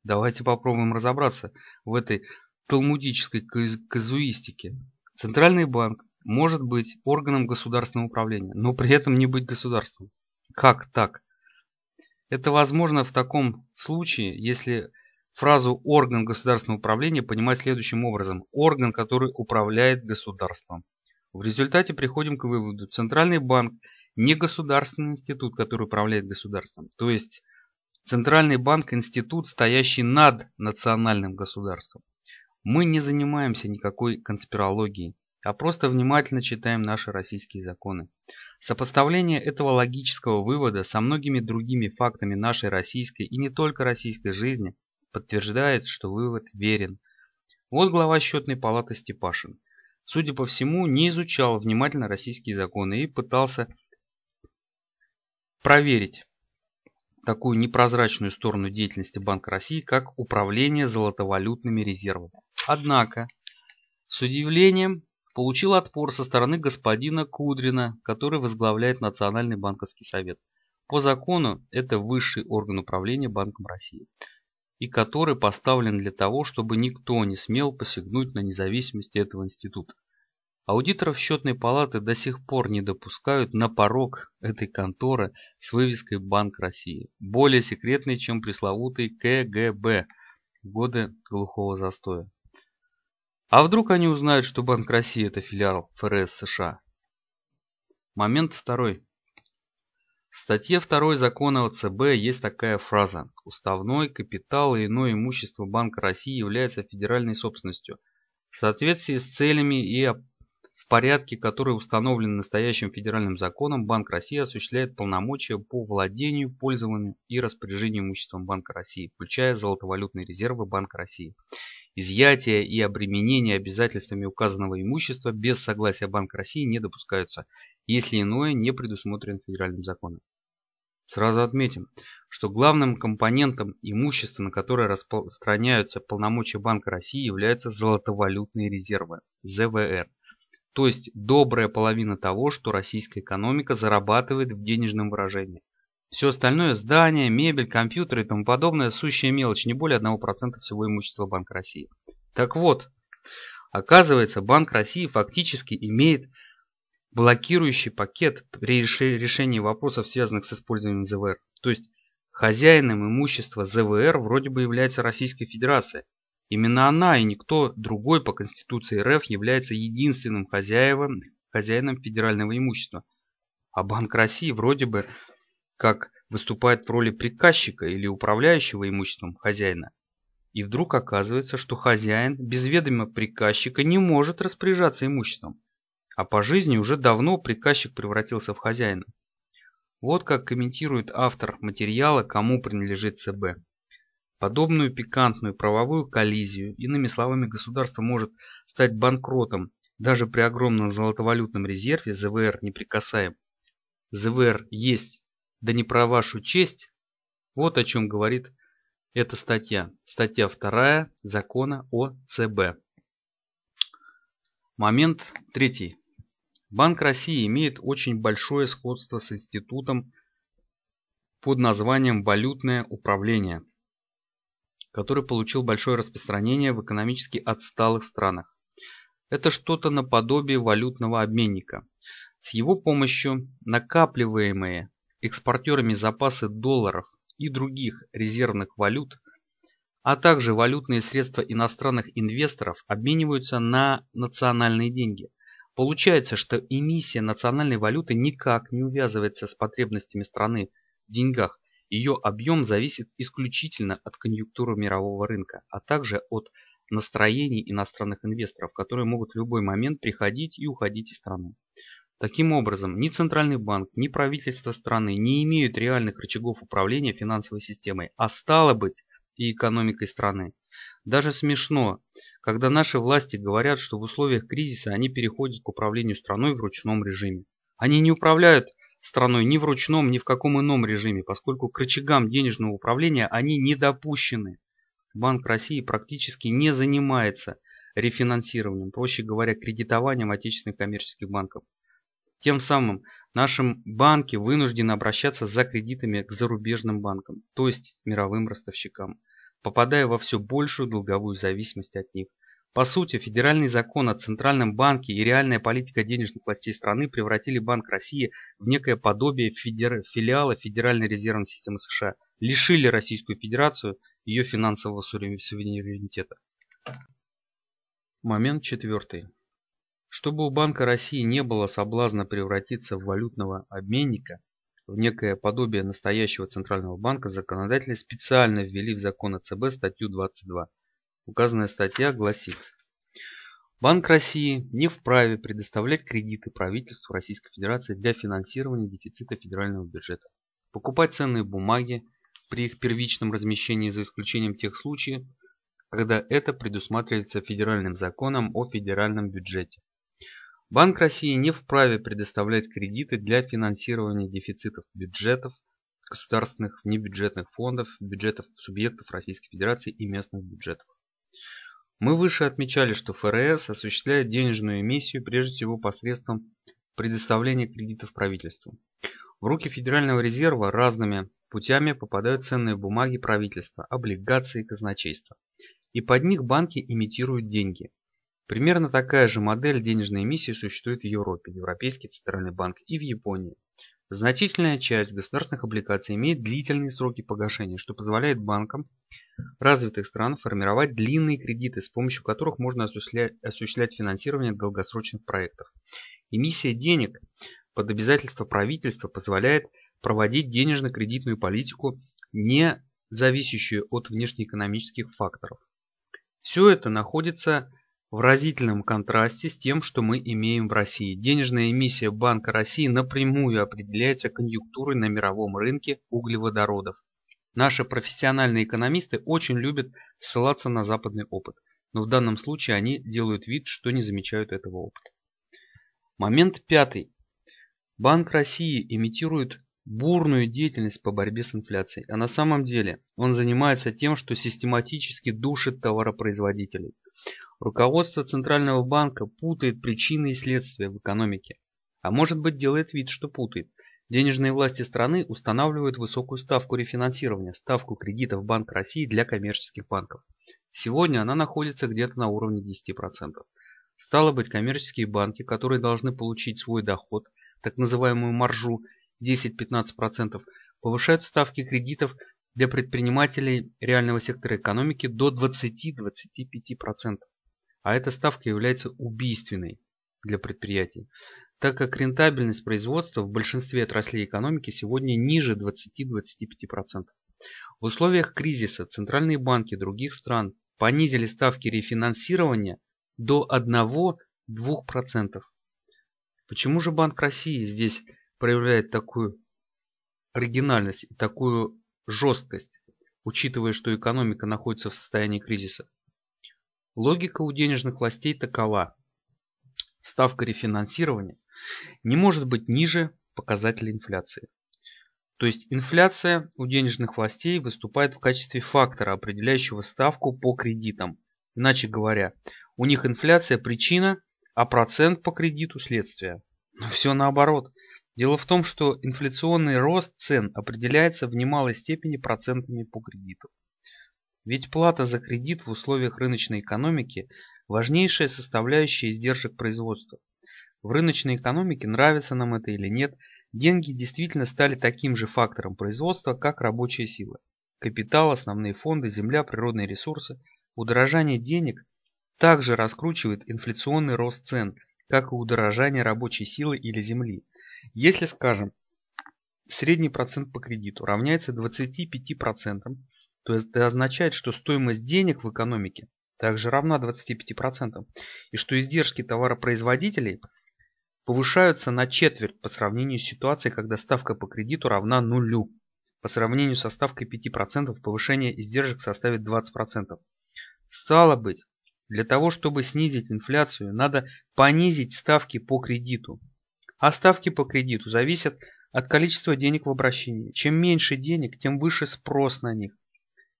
Давайте попробуем разобраться в этой талмудической казуистике. Центральный банк может быть органом государственного управления, но при этом не быть государством. Как так? Это возможно в таком случае, если фразу «орган государственного управления» понимать следующим образом: орган, который управляет государством. В результате приходим к выводу: Центральный банк не государственный институт, который управляет государством. То есть Центральный банк – институт, стоящий над национальным государством. Мы не занимаемся никакой конспирологией, а просто внимательно читаем наши российские законы. Сопоставление этого логического вывода со многими другими фактами нашей российской и не только российской жизни подтверждает, что вывод верен. Вот глава Счетной палаты Степашин, судя по всему, не изучал внимательно российские законы и пытался проверить такую непрозрачную сторону деятельности Банка России, как управление золотовалютными резервами. Однако с удивлением получил отпор со стороны господина Кудрина, который возглавляет Национальный банковский совет. По закону это высший орган управления Банком России, и который поставлен для того, чтобы никто не смел посягнуть на независимость этого института. Аудиторов Счетной палаты до сих пор не допускают на порог этой конторы с вывеской «Банк России», более секретный, чем пресловутый ка гэ бэ в годы глухого застоя. А вдруг они узнают, что Банк России – это филиал эф эр эс США? Момент второй. В статье второй закона о цэ бэ есть такая фраза: «Уставной капитал и иное имущество Банка России является федеральной собственностью. В соответствии с целями и в порядке, которые установлены настоящим федеральным законом, Банк России осуществляет полномочия по владению, пользованию и распоряжению имуществом Банка России, включая золотовалютные резервы Банка России. Изъятие и обременение обязательствами указанного имущества без согласия Банка России не допускаются, если иное не предусмотрено федеральным законом». Сразу отметим, что главным компонентом имущества, на которое распространяются полномочия Банка России, являются золотовалютные резервы, зэ вэ эр. То есть добрая половина того, что российская экономика зарабатывает в денежном выражении. Все остальное – здания, мебель, компьютеры и тому подобное – сущая мелочь, не более одного процента всего имущества Банка России. Так вот, оказывается, Банк России фактически имеет блокирующий пакет при решении вопросов, связанных с использованием зэ вэ эр. То есть хозяином имущества зэ вэ эр вроде бы является Российская Федерация. Именно она и никто другой по Конституции эр эф является единственным хозяевом, хозяином федерального имущества. А Банк России вроде бы как выступает в роли приказчика или управляющего имуществом хозяина. И вдруг оказывается, что хозяин без ведома приказчика не может распоряжаться имуществом. А по жизни уже давно приказчик превратился в хозяина. Вот как комментирует автор материала, кому принадлежит цэ бэ. Подобную пикантную правовую коллизию, иными словами, государство может стать банкротом даже при огромном золотовалютном резерве, зэ вэ эр неприкасаем. зэ вэ эр есть, да не про вашу честь. Вот о чем говорит Это статья. Статья вторая закона о ЦБ. Момент третий. Банк России имеет очень большое сходство с институтом под названием «валютное управление», который получил большое распространение в экономически отсталых странах. Это что-то наподобие валютного обменника. С его помощью накапливаемые экспортерами запасы долларов и других резервных валют, а также валютные средства иностранных инвесторов обмениваются на национальные деньги. Получается, что эмиссия национальной валюты никак не увязывается с потребностями страны в деньгах. Ее объем зависит исключительно от конъюнктуры мирового рынка, а также от настроений иностранных инвесторов, которые могут в любой момент приходить и уходить из страны. Таким образом, ни Центральный банк, ни правительство страны не имеют реальных рычагов управления финансовой системой, а стало быть и экономикой страны. Даже смешно, когда наши власти говорят, что в условиях кризиса они переходят к управлению страной в ручном режиме. Они не управляют страной ни в ручном, ни в каком ином режиме, поскольку к рычагам денежного управления они не допущены. Банк России практически не занимается рефинансированием, проще говоря, кредитованием отечественных коммерческих банков. Тем самым наши банки вынуждены обращаться за кредитами к зарубежным банкам, то есть мировым ростовщикам, попадая во все большую долговую зависимость от них. По сути, федеральный закон о Центральном банке и реальная политика денежных властей страны превратили Банк России в некое подобие федер... филиала Федеральной резервной системы США, лишили Российскую Федерацию ее финансового суверенитета. Момент четвертый. Чтобы у Банка России не было соблазна превратиться в валютного обменника, в некое подобие настоящего Центрального банка, законодатели специально ввели в закон о ЦБ статью двадцать два. Указанная статья гласит: Банк России не вправе предоставлять кредиты правительству Российской Федерации для финансирования дефицита федерального бюджета, покупать ценные бумаги при их первичном размещении за исключением тех случаев, когда это предусматривается федеральным законом о федеральном бюджете. Банк России не вправе предоставлять кредиты для финансирования дефицитов бюджетов, государственных, внебюджетных фондов, бюджетов субъектов Российской Федерации и местных бюджетов. Мы выше отмечали, что ФРС осуществляет денежную эмиссию прежде всего посредством предоставления кредитов правительству. В руки Федерального резерва разными путями попадают ценные бумаги правительства, облигации казначейства. И под них банки имитируют деньги. Примерно такая же модель денежной эмиссии существует в Европе, Европейский Центральный банк и в Японии. Значительная часть государственных облигаций имеет длительные сроки погашения, что позволяет банкам развитых стран формировать длинные кредиты, с помощью которых можно осуществлять финансирование долгосрочных проектов. Эмиссия денег под обязательство правительства позволяет проводить денежно-кредитную политику, не зависящую от внешнеэкономических факторов. Все это находится в разительном контрасте с тем, что мы имеем в России. Денежная эмиссия Банка России напрямую определяется конъюнктурой на мировом рынке углеводородов. Наши профессиональные экономисты очень любят ссылаться на западный опыт, но в данном случае они делают вид, что не замечают этого опыта. Момент пятый. Банк России имитирует бурную деятельность по борьбе с инфляцией, а на самом деле он занимается тем, что систематически душит товаропроизводителей. Руководство Центрального банка путает причины и следствия в экономике, а может быть делает вид, что путает. Денежные власти страны устанавливают высокую ставку рефинансирования, ставку кредитов Банка России для коммерческих банков. Сегодня она находится где-то на уровне десяти процентов. Стало быть, коммерческие банки, которые должны получить свой доход, так называемую маржу десять-пятнадцать процентов, повышают ставки кредитов для предпринимателей реального сектора экономики до двадцати-двадцати пяти процентов. А эта ставка является убийственной для предприятий, так как рентабельность производства в большинстве отраслей экономики сегодня ниже двадцати-двадцати пяти процентов. В условиях кризиса центральные банки других стран понизили ставки рефинансирования до одного-двух процентов. Почему же Банк России здесь проявляет такую оригинальность и такую жесткость, учитывая, что экономика находится в состоянии кризиса? Логика у денежных властей такова. Ставка рефинансирования не может быть ниже показателя инфляции. То есть инфляция у денежных властей выступает в качестве фактора, определяющего ставку по кредитам. Иначе говоря, у них инфляция причина, а процент по кредиту следствие. Но все наоборот. Дело в том, что инфляционный рост цен определяется в немалой степени процентами по кредиту. Ведь плата за кредит в условиях рыночной экономики – важнейшая составляющая издержек производства. В рыночной экономике, нравится нам это или нет, деньги действительно стали таким же фактором производства, как рабочая сила. Капитал, основные фонды, земля, природные ресурсы. Удорожание денег также раскручивает инфляционный рост цен, как и удорожание рабочей силы или земли. Если, скажем, средний процент по кредиту равняется двадцати пяти процентам, то это означает, что стоимость денег в экономике также равна двадцати пяти процентам, и что издержки товаропроизводителей повышаются на четверть по сравнению с ситуацией, когда ставка по кредиту равна нулю. По сравнению со ставкой пяти процентов повышение издержек составит двадцать процентов. Стало быть, для того, чтобы снизить инфляцию, надо понизить ставки по кредиту. А ставки по кредиту зависят от количества денег в обращении. Чем меньше денег, тем выше спрос на них,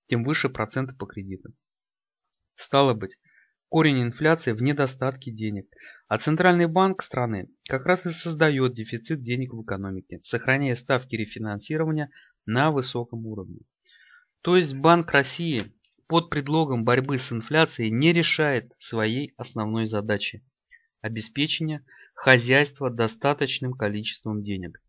тем выше проценты по кредитам. Стало быть, корень инфляции в недостатке денег. А Центральный банк страны как раз и создает дефицит денег в экономике, сохраняя ставки рефинансирования на высоком уровне. То есть Банк России под предлогом борьбы с инфляцией не решает своей основной задачи – обеспечения хозяйства достаточным количеством денег.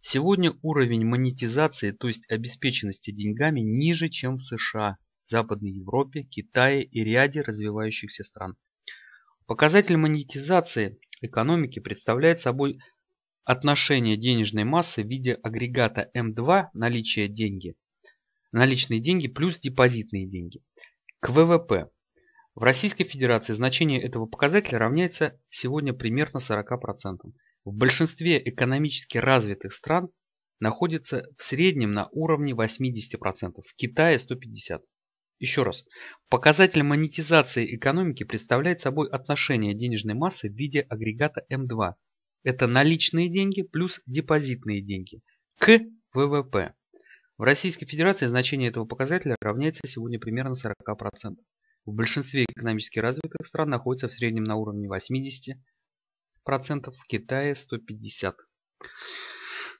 Сегодня уровень монетизации, то есть обеспеченности деньгами, ниже, чем в США, Западной Европе, Китае и ряде развивающихся стран. Показатель монетизации экономики представляет собой отношение денежной массы в виде агрегата эм два наличие деньги, наличные деньги плюс депозитные деньги к вэ вэ пэ. В Российской Федерации значение этого показателя равняется сегодня примерно сорока процентам. В большинстве экономически развитых стран находится в среднем на уровне восьмидесяти процентов, в Китае сто пятьдесят процентов. Еще раз, показатель монетизации экономики представляет собой отношение денежной массы в виде агрегата эм два. Это наличные деньги плюс депозитные деньги к вэ вэ пэ. В Российской Федерации значение этого показателя равняется сегодня примерно сорока процентам. В большинстве экономически развитых стран находится в среднем на уровне восьмидесяти процентов, в Китае сто пятьдесят процентов.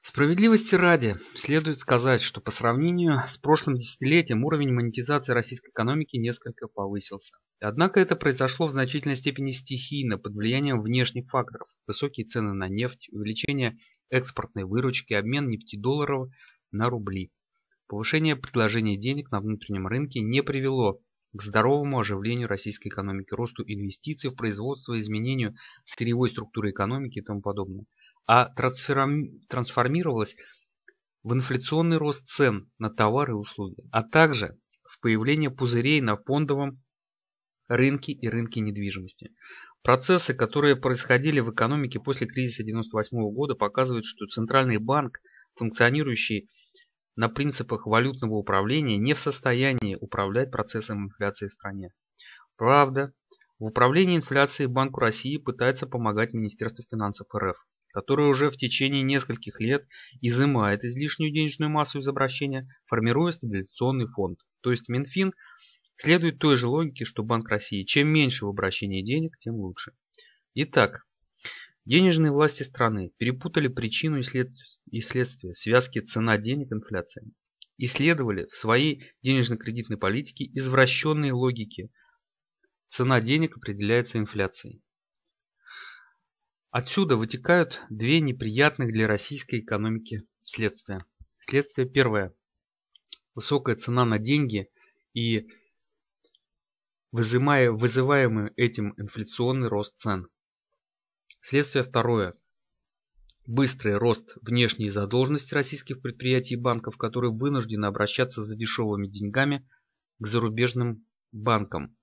Справедливости ради, следует сказать, что по сравнению с прошлым десятилетием уровень монетизации российской экономики несколько повысился. Однако это произошло в значительной степени стихийно, под влиянием внешних факторов. Высокие цены на нефть, увеличение экспортной выручки, обмен нефтедолларов на рубли. Повышение предложения денег на внутреннем рынке не привело к здоровому оживлению российской экономики, росту инвестиций в производство, изменению сырьевой структуры экономики и тому подобное. А трансформировалась в инфляционный рост цен на товары и услуги, а также в появление пузырей на фондовом рынке и рынке недвижимости. Процессы, которые происходили в экономике после кризиса девяносто восьмого года, показывают, что Центральный банк, функционирующий на принципах валютного управления, не в состоянии управлять процессом инфляции в стране. Правда, в управлении инфляцией Банку России пытается помогать Министерство финансов эр эф, которая уже в течение нескольких лет изымает излишнюю денежную массу из обращения, формируя стабилизационный фонд. То есть Минфин следует той же логике, что Банк России. Чем меньше в обращении денег, тем лучше. Итак, денежные власти страны перепутали причину и следствие, и следствие связки цена денег инфляции. Исследовали в своей денежно-кредитной политике извращенные логики. Цена денег определяется инфляцией. Отсюда вытекают две неприятных для российской экономики следствия. Следствие первое. Высокая цена на деньги и вызываемый этим инфляционный рост цен. Следствие второе. Быстрый рост внешней задолженности российских предприятий и банков, которые вынуждены обращаться за дешевыми деньгами к зарубежным банкам.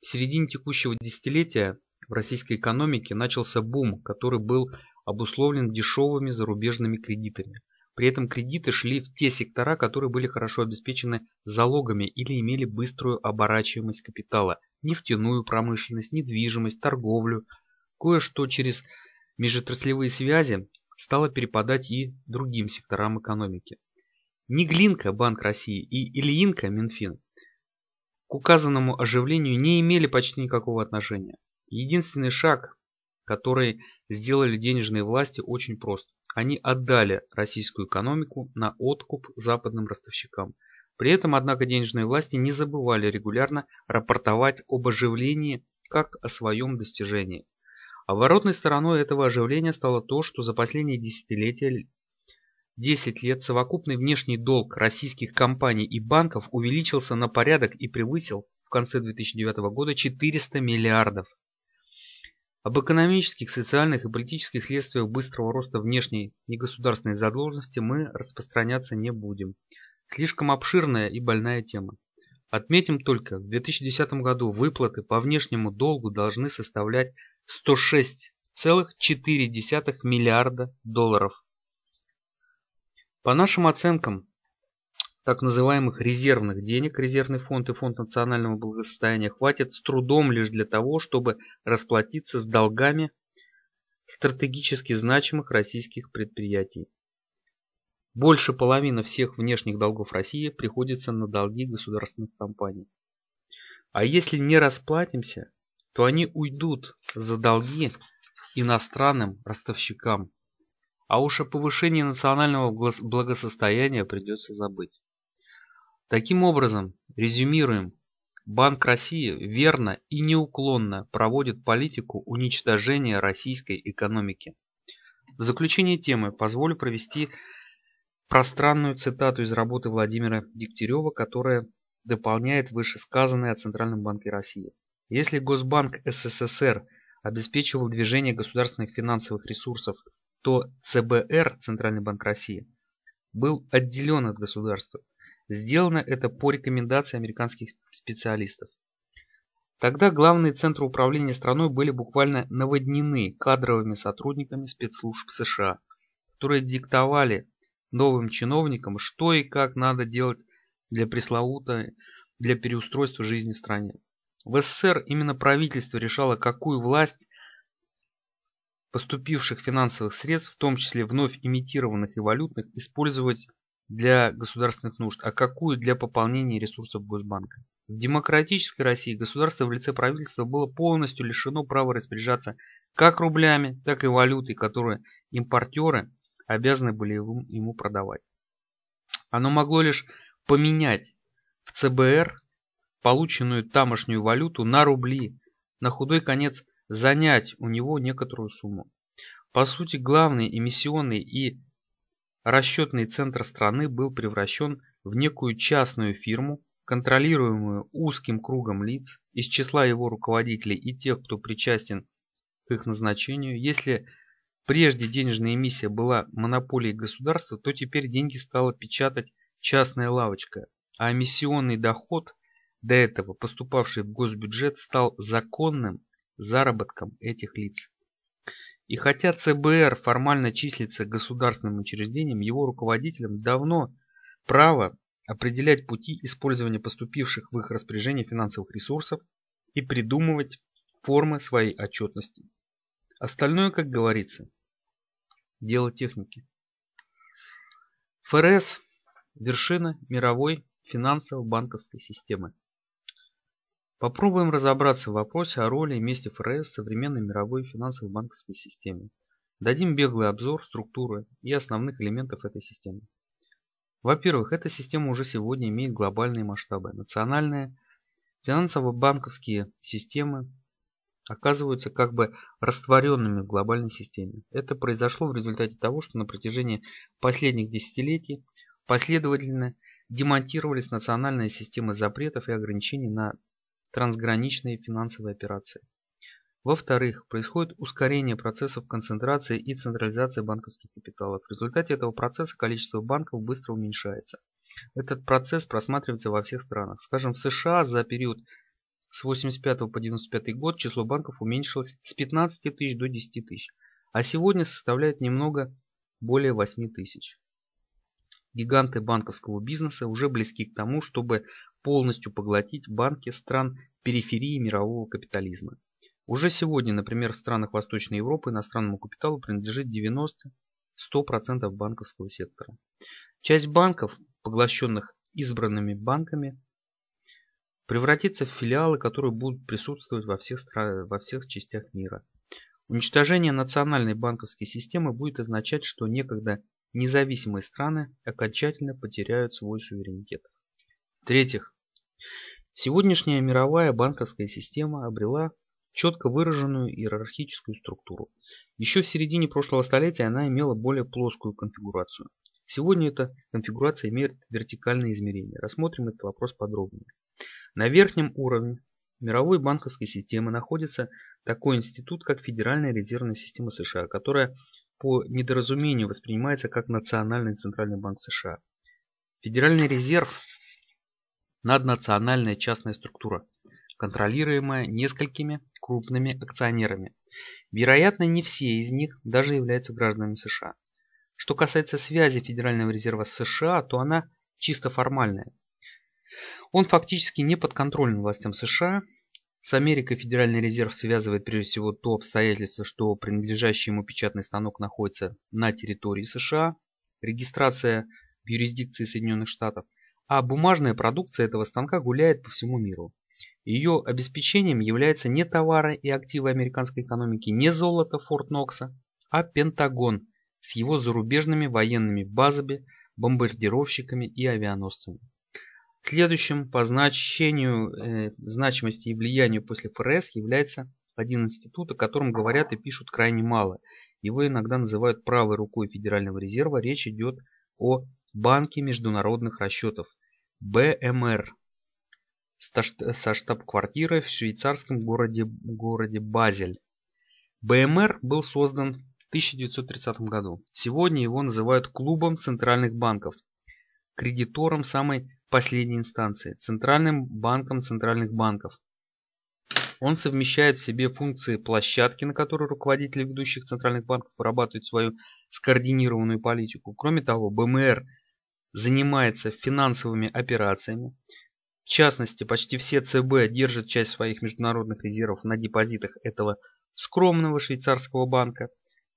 В середине текущего десятилетия в российской экономике начался бум, который был обусловлен дешевыми зарубежными кредитами. При этом кредиты шли в те сектора, которые были хорошо обеспечены залогами или имели быструю оборачиваемость капитала. Нефтяную промышленность, недвижимость, торговлю. Кое-что через межотраслевые связи стало перепадать и другим секторам экономики. Неглинка, Банк России, и Ильинка, Минфин, к указанному оживлению не имели почти никакого отношения. Единственный шаг, который сделали денежные власти, очень прост. Они отдали российскую экономику на откуп западным ростовщикам. При этом, однако, денежные власти не забывали регулярно рапортовать об оживлении как о своем достижении. Оборотной стороной этого оживления стало то, что за последние десятилетия, десять лет совокупный внешний долг российских компаний и банков увеличился на порядок и превысил в конце две тысячи девятого года четыреста миллиардов. Об экономических, социальных и политических следствиях быстрого роста внешней негосударственной задолженности мы распространяться не будем. Слишком обширная и больная тема. Отметим только, в две тысячи десятом году выплаты по внешнему долгу должны составлять сто шесть целых четыре десятых миллиарда долларов. По нашим оценкам, так называемых резервных денег, резервный фонд и фонд национального благосостояния хватит с трудом лишь для того, чтобы расплатиться с долгами стратегически значимых российских предприятий. Больше половины всех внешних долгов России приходится на долги государственных компаний. А если не расплатимся, то они уйдут за долги иностранным ростовщикам. А уж о повышении национального благосостояния придется забыть. Таким образом, резюмируем, Банк России верно и неуклонно проводит политику уничтожения российской экономики. В заключение темы позволю провести пространную цитату из работы Владимира Дегтярева, которая дополняет вышесказанное о Центральном банке России. Если Госбанк СССР обеспечивал движение государственных финансовых ресурсов, то Цэ Бэ Эр, Центральный банк России, был отделен от государства. Сделано это по рекомендации американских специалистов. Тогда главные центры управления страной были буквально наводнены кадровыми сотрудниками спецслужб Эс Ша А, которые диктовали новым чиновникам, что и как надо делать для пресловутой, для переустройства жизни в стране. В Эс Эс Эс Эр именно правительство решало, какую власть поступивших финансовых средств, в том числе вновь имитированных и валютных, использовать для государственных нужд, а какую для пополнения ресурсов Госбанка. В демократической России государство в лице правительства было полностью лишено права распоряжаться как рублями, так и валютой, которую импортеры обязаны были ему продавать. Оно могло лишь поменять в Цэ Бэ Эр полученную тамошнюю валюту на рубли, на худой конец занять у него некоторую сумму. По сути, главный эмиссионный и расчетный центр страны был превращен в некую частную фирму, контролируемую узким кругом лиц из числа его руководителей и тех, кто причастен к их назначению. Если прежде денежная эмиссия была монополией государства, то теперь деньги стала печатать частная лавочка, а эмиссионный доход, до этого поступавший в госбюджет, стал законным заработком этих лиц. И хотя Цэ Бэ Эр формально числится государственным учреждением, его руководителям давно право определять пути использования поступивших в их распоряжение финансовых ресурсов и придумывать формы своей отчетности. Остальное, как говорится, дело техники. Эф Эр Эс – вершина мировой финансово-банковской системы. Попробуем разобраться в вопросе о роли и месте Эф Эр Эс в современной мировой финансово-банковской системе. Дадим беглый обзор структуры и основных элементов этой системы. Во-первых, эта система уже сегодня имеет глобальные масштабы. Национальные финансово-банковские системы оказываются как бы растворенными в глобальной системе. Это произошло в результате того, что на протяжении последних десятилетий последовательно демонтировались национальные системы запретов и ограничений на трансграничные финансовые операции. Во-вторых, происходит ускорение процессов концентрации и централизации банковских капиталов. В результате этого процесса количество банков быстро уменьшается. Этот процесс просматривается во всех странах. Скажем, в Эс Ша А за период с восемьдесят пятого по девяносто пятый год число банков уменьшилось с пятнадцати тысяч до десяти тысяч, а сегодня составляет немного более восьми тысяч. Гиганты банковского бизнеса уже близки к тому, чтобы полностью поглотить банки стран периферии мирового капитализма. Уже сегодня, например, в странах Восточной Европы иностранному капиталу принадлежит девяносто-сто процентов банковского сектора. Часть банков поглощенных избранными банками, превратится в филиалы, которые будут присутствовать во всех, во всех частях мира. Уничтожение национальной банковской системы будет означать, что некогда независимые страны окончательно потеряют свой суверенитет. В-третьих, сегодняшняя мировая банковская система обрела четко выраженную иерархическую структуру. Еще в середине прошлого столетия она имела более плоскую конфигурацию. Сегодня эта конфигурация имеет вертикальные измерения. Рассмотрим этот вопрос подробнее. На верхнем уровне мировой банковской системы находится такой институт, как Федеральная резервная система США, которая по недоразумению воспринимается как Национальный центральный банк США. Федеральный резерв – наднациональная частная структура, контролируемая несколькими крупными акционерами. Вероятно, не все из них даже являются гражданами США. Что касается связи Федерального резерва с США, то она чисто формальная. Он фактически не подконтролен властям США. С Америкой Федеральный резерв связывает прежде всего то обстоятельство, что принадлежащий ему печатный станок находится на территории США, регистрация в юрисдикции Соединенных Штатов, а бумажная продукция этого станка гуляет по всему миру. Ее обеспечением являются не товары и активы американской экономики, не золото Форт-Нокса, а Пентагон с его зарубежными военными базами, бомбардировщиками и авианосцами. Следующим по значению, э, значимости и влиянию после ФРС является один институт, о котором говорят и пишут крайне мало. Его иногда называют правой рукой Федерального резерва. Речь идет о Банке международных расчетов Бэ Эм Эр со штаб-квартирой в швейцарском городе, городе Базель. Бэ Эм Эр был создан в тысяча девятьсот тридцатом году. Сегодня его называют клубом центральных банков, кредитором самой последней инстанции, центральным банком центральных банков. Он совмещает в себе функции площадки, на которой руководители ведущих центральных банков вырабатывают свою скоординированную политику. Кроме того, Бэ Эм Эр занимается финансовыми операциями. В частности, почти все Цэ Бэ держат часть своих международных резервов на депозитах этого скромного швейцарского банка.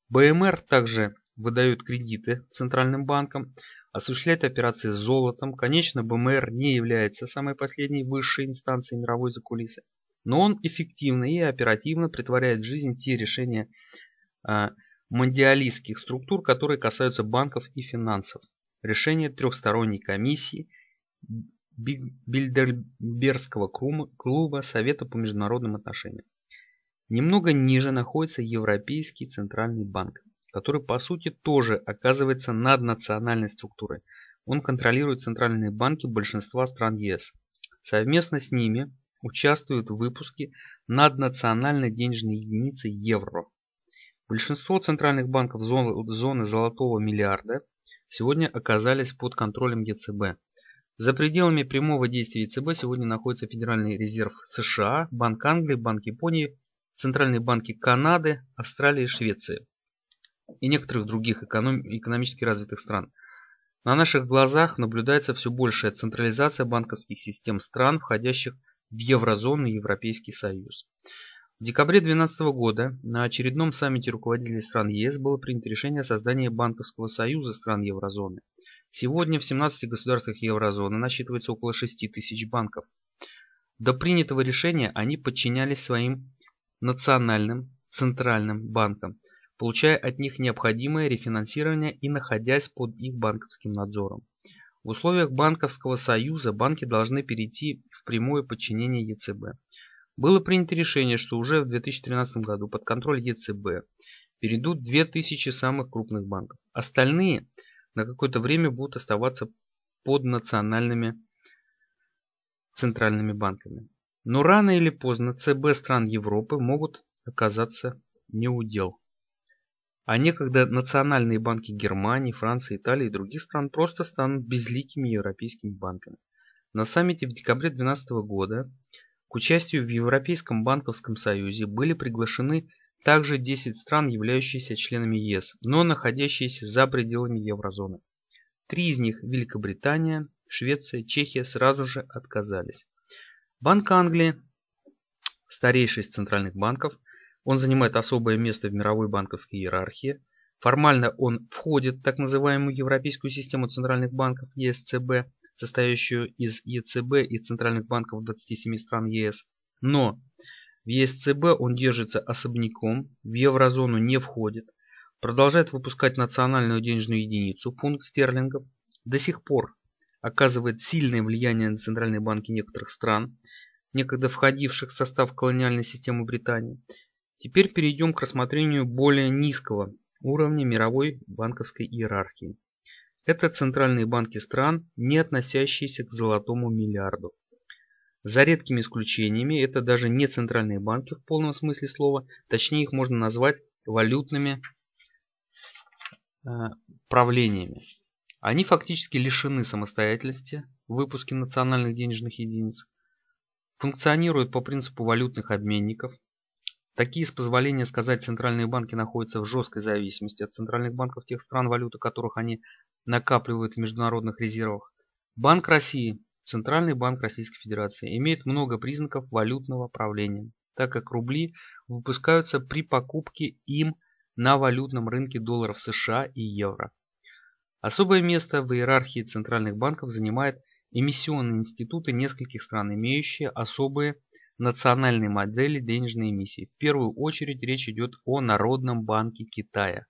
Бэ Эм Эр также выдает кредиты центральным банкам, осуществляет операции с золотом. Конечно, Бэ Эм Эр не является самой последней высшей инстанцией мировой закулисы, но он эффективно и оперативно претворяет в жизнь те решения мандиалистских структур, которые касаются банков и финансов. Решение трехсторонней комиссии, Бильдербергского клуба, Совета по международным отношениям. Немного ниже находится Европейский Центральный банк, который по сути тоже оказывается наднациональной структурой. Он контролирует центральные банки большинства стран Е Эс. Совместно с ними участвуют в выпуске наднациональной денежной единицы евро. Большинство центральных банков зоны золотого миллиарда сегодня оказались под контролем Е Цэ Бэ. За пределами прямого действия Е Цэ Бэ сегодня находится Федеральный резерв США, Банк Англии, Банк Японии, центральные банки Канады, Австралии и Швеции и некоторых других экономически развитых стран. На наших глазах наблюдается все большая централизация банковских систем стран, входящих в еврозону и Европейский Союз. В декабре две тысячи двенадцатого года на очередном саммите руководителей стран Е Эс было принято решение о создании Банковского союза стран еврозоны. Сегодня в семнадцати государствах еврозоны насчитывается около шести тысяч банков. До принятого решения они подчинялись своим национальным центральным банкам, получая от них необходимое рефинансирование и находясь под их банковским надзором. В условиях Банковского союза банки должны перейти в прямое подчинение Е Цэ Бэ. Было принято решение, что уже в две тысячи тринадцатом году под контроль Е Цэ Бэ перейдут две тысячи самых крупных банков. Остальные на какое-то время будут оставаться под национальными центральными банками. Но рано или поздно Цэ Бэ стран Европы могут оказаться не у дел. А некогда национальные банки Германии, Франции, Италии и других стран просто станут безликими европейскими банками. На саммите в декабре две тысячи двенадцатого года к участию в Европейском банковском союзе были приглашены также десять стран, являющиеся членами Е Эс, но находящиеся за пределами еврозоны. Три из них, Великобритания, Швеция, Чехия, сразу же отказались. Банк Англии, старейший из центральных банков, он занимает особое место в мировой банковской иерархии. Формально он входит в так называемую Европейскую систему центральных банков Е С Цэ Бэ, состоящую из Е Цэ Бэ и центральных банков двадцати семи стран Е Эс. Но в Е С Цэ Бэ он держится особняком, в еврозону не входит, продолжает выпускать национальную денежную единицу, фунт стерлингов, до сих пор оказывает сильное влияние на центральные банки некоторых стран, некогда входивших в состав колониальной системы Британии. Теперь перейдем к рассмотрению более низкого уровня мировой банковской иерархии. Это центральные банки стран, не относящиеся к золотому миллиарду. За редкими исключениями, это даже не центральные банки в полном смысле слова, точнее их можно назвать валютными э, правлениями. Они фактически лишены самостоятельности в выпуске национальных денежных единиц, функционируют по принципу валютных обменников. Такие, с позволения сказать, центральные банки находятся в жесткой зависимости от центральных банков тех стран, валюты которых они накапливают в международных резервах. Банк России, Центральный банк Российской Федерации, имеет много признаков валютного правления, так как рубли выпускаются при покупке им на валютном рынке долларов Эс Ша А и евро. Особое место в иерархии центральных банков занимает эмиссионные институты нескольких стран, имеющие особые национальной модели денежной эмиссии. В первую очередь речь идет о Народном банке Китая.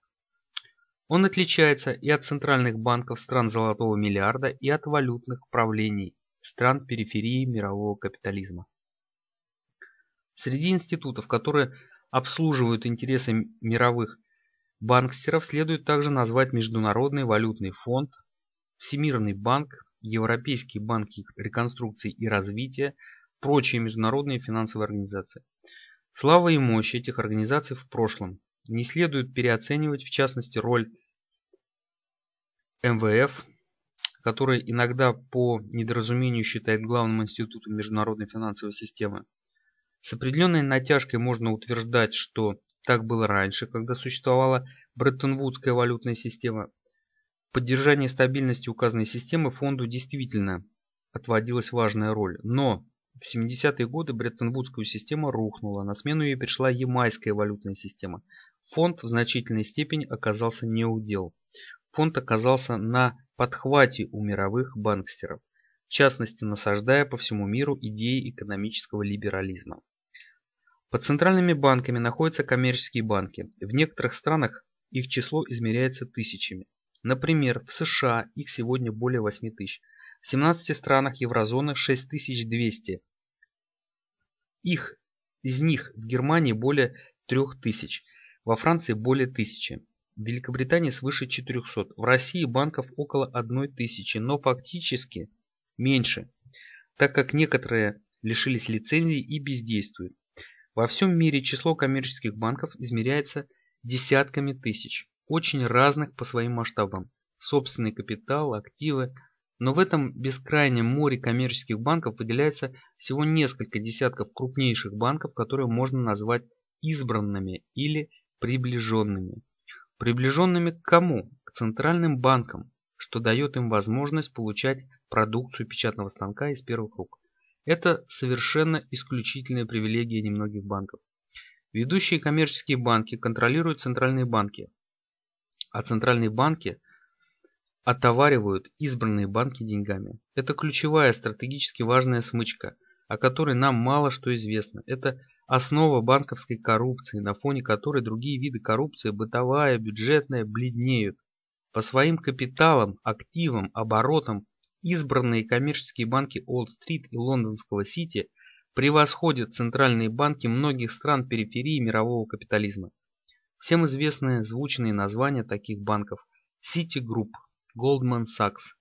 Он отличается и от центральных банков стран золотого миллиарда, и от валютных правлений стран периферии мирового капитализма. Среди институтов, которые обслуживают интересы мировых банкстеров, следует также назвать Международный валютный фонд, Всемирный банк, Европейский банк реконструкции и развития, прочие международные финансовые организации. Слава и мощь этих организаций в прошлом. Не следует переоценивать, в частности, роль Эм Вэ Эф, который иногда по недоразумению считает главным институтом международной финансовой системы. С определенной натяжкой можно утверждать, что так было раньше, когда существовала Бреттон-Вудская валютная система. Поддержание стабильности указанной системы фонду действительно отводилась важная роль, но в семидесятые годы Бреттон-Вудская система рухнула, на смену ей пришла ямайская валютная система. Фонд в значительной степени оказался не у дел. Фонд оказался на подхвате у мировых банкстеров, в частности насаждая по всему миру идеи экономического либерализма. Под центральными банками находятся коммерческие банки. В некоторых странах их число измеряется тысячами. Например, в Эс Ша А их сегодня более восьми тысяч. В семнадцати странах еврозоны шесть тысяч двести. Их, из них в Германии более трёх тысяч, во Франции более тысячи, в Великобритании свыше четырёхсот, в России банков около одной тысячи, но фактически меньше, так как некоторые лишились лицензий и бездействуют. Во всем мире число коммерческих банков измеряется десятками тысяч, очень разных по своим масштабам, собственный капитал, активы. Но в этом бескрайнем море коммерческих банков выделяется всего несколько десятков крупнейших банков, которые можно назвать избранными или приближенными. Приближенными к кому? К центральным банкам, что дает им возможность получать продукцию печатного станка из первых рук. Это совершенно исключительная привилегия немногих банков. Ведущие коммерческие банки контролируют центральные банки, а центральные банки отоваривают избранные банки деньгами. Это ключевая стратегически важная смычка, о которой нам мало что известно. Это основа банковской коррупции, на фоне которой другие виды коррупции, бытовая, бюджетная, бледнеют. По своим капиталам, активам, оборотам избранные коммерческие банки Уолл-стрит и Лондонского Сити превосходят центральные банки многих стран периферии мирового капитализма. Всем известны звучные названия таких банков: Citigroup, Goldman Sachs,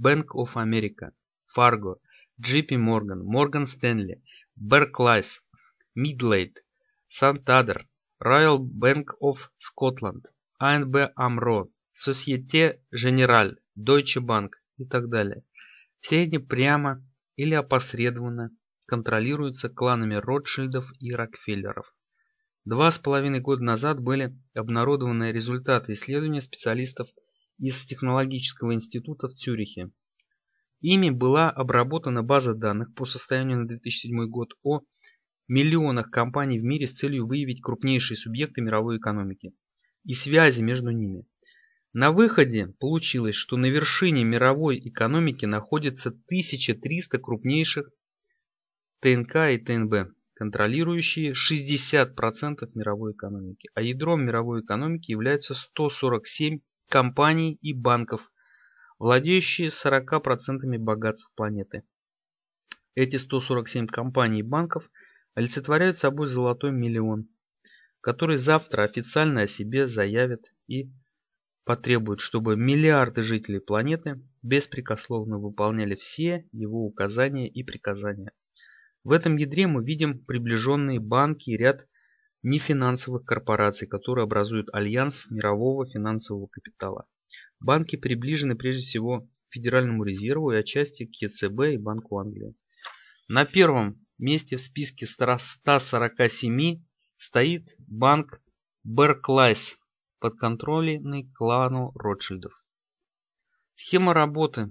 Bank of America, Fargo, Джей Пи Морган, Morgan Stanley, Barclays, Midlake, Santander, Royal Bank of Scotland, А Эн Бэ Амро, Société Générale, Deutsche Bank и так далее. Все они прямо или опосредованно контролируются кланами Ротшильдов и Рокфеллеров. Два с половиной года назад были обнародованы результаты исследования специалистов из технологического института в Цюрихе. Ими была обработана база данных по состоянию на две тысячи седьмой год о миллионах компаний в мире с целью выявить крупнейшие субъекты мировой экономики. и связи между ними. На выходе получилось, что на вершине мировой экономики находятся тысяча триста крупнейших тэ эн ка и тэ эн бэ, контролирующие шестьдесят процентов мировой экономики, а ядром мировой экономики являются сто сорок семь компаний и банков, владеющие сорока процентами богатств планеты. Эти сто сорок семь компаний и банков олицетворяют собой золотой миллион, который завтра официально о себе заявит и потребует, чтобы миллиарды жителей планеты беспрекословно выполняли все его указания и приказания. В этом ядре мы видим приближенные банки и ряд нефинансовых корпораций, которые образуют альянс мирового финансового капитала. Банки приближены прежде всего к Федеральному резерву и отчасти к е цэ бэ и Банку Англии. На первом месте в списке ста сорока семи стоит банк Берклайс, подконтрольный клану Ротшильдов. Схема работы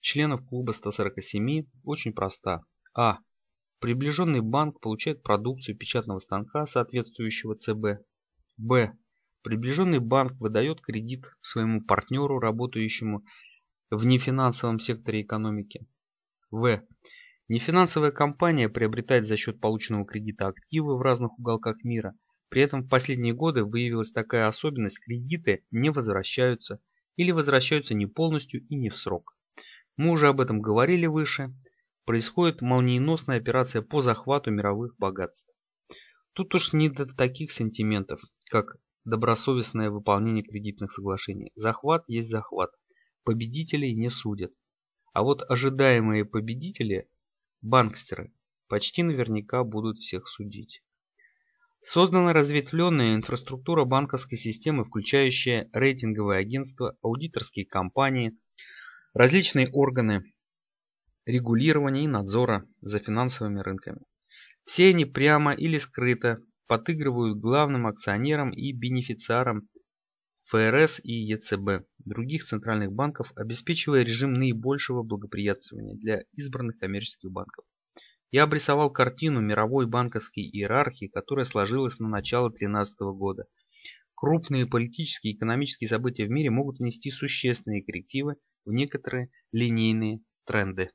членов клуба ста сорока семи очень проста. А. Приближенный банк получает продукцию печатного станка, соответствующего цэ бэ. Б. Приближенный банк выдает кредит своему партнеру, работающему в нефинансовом секторе экономики. В. Нефинансовая компания приобретает за счет полученного кредита активы в разных уголках мира. При этом в последние годы выявилась такая особенность: кредиты не возвращаются или возвращаются не полностью и не в срок. Мы уже об этом говорили выше. Происходит молниеносная операция по захвату мировых богатств. Тут уж не до таких сантиментов, как добросовестное выполнение кредитных соглашений. Захват есть захват. Победителей не судят. А вот ожидаемые победители, банкстеры, почти наверняка будут всех судить. Создана разветвленная инфраструктура банковской системы, включающая рейтинговые агентства, аудиторские компании, различные органы регулирования и надзора за финансовыми рынками. Все они прямо или скрыто подыгрывают главным акционерам и бенефициарам эф эр эс и е цэ бэ, других центральных банков, обеспечивая режим наибольшего благоприятствования для избранных коммерческих банков. Я обрисовал картину мировой банковской иерархии, которая сложилась на начало две тысячи тринадцатого года. Крупные политические и экономические события в мире могут внести существенные коррективы в некоторые линейные тренды.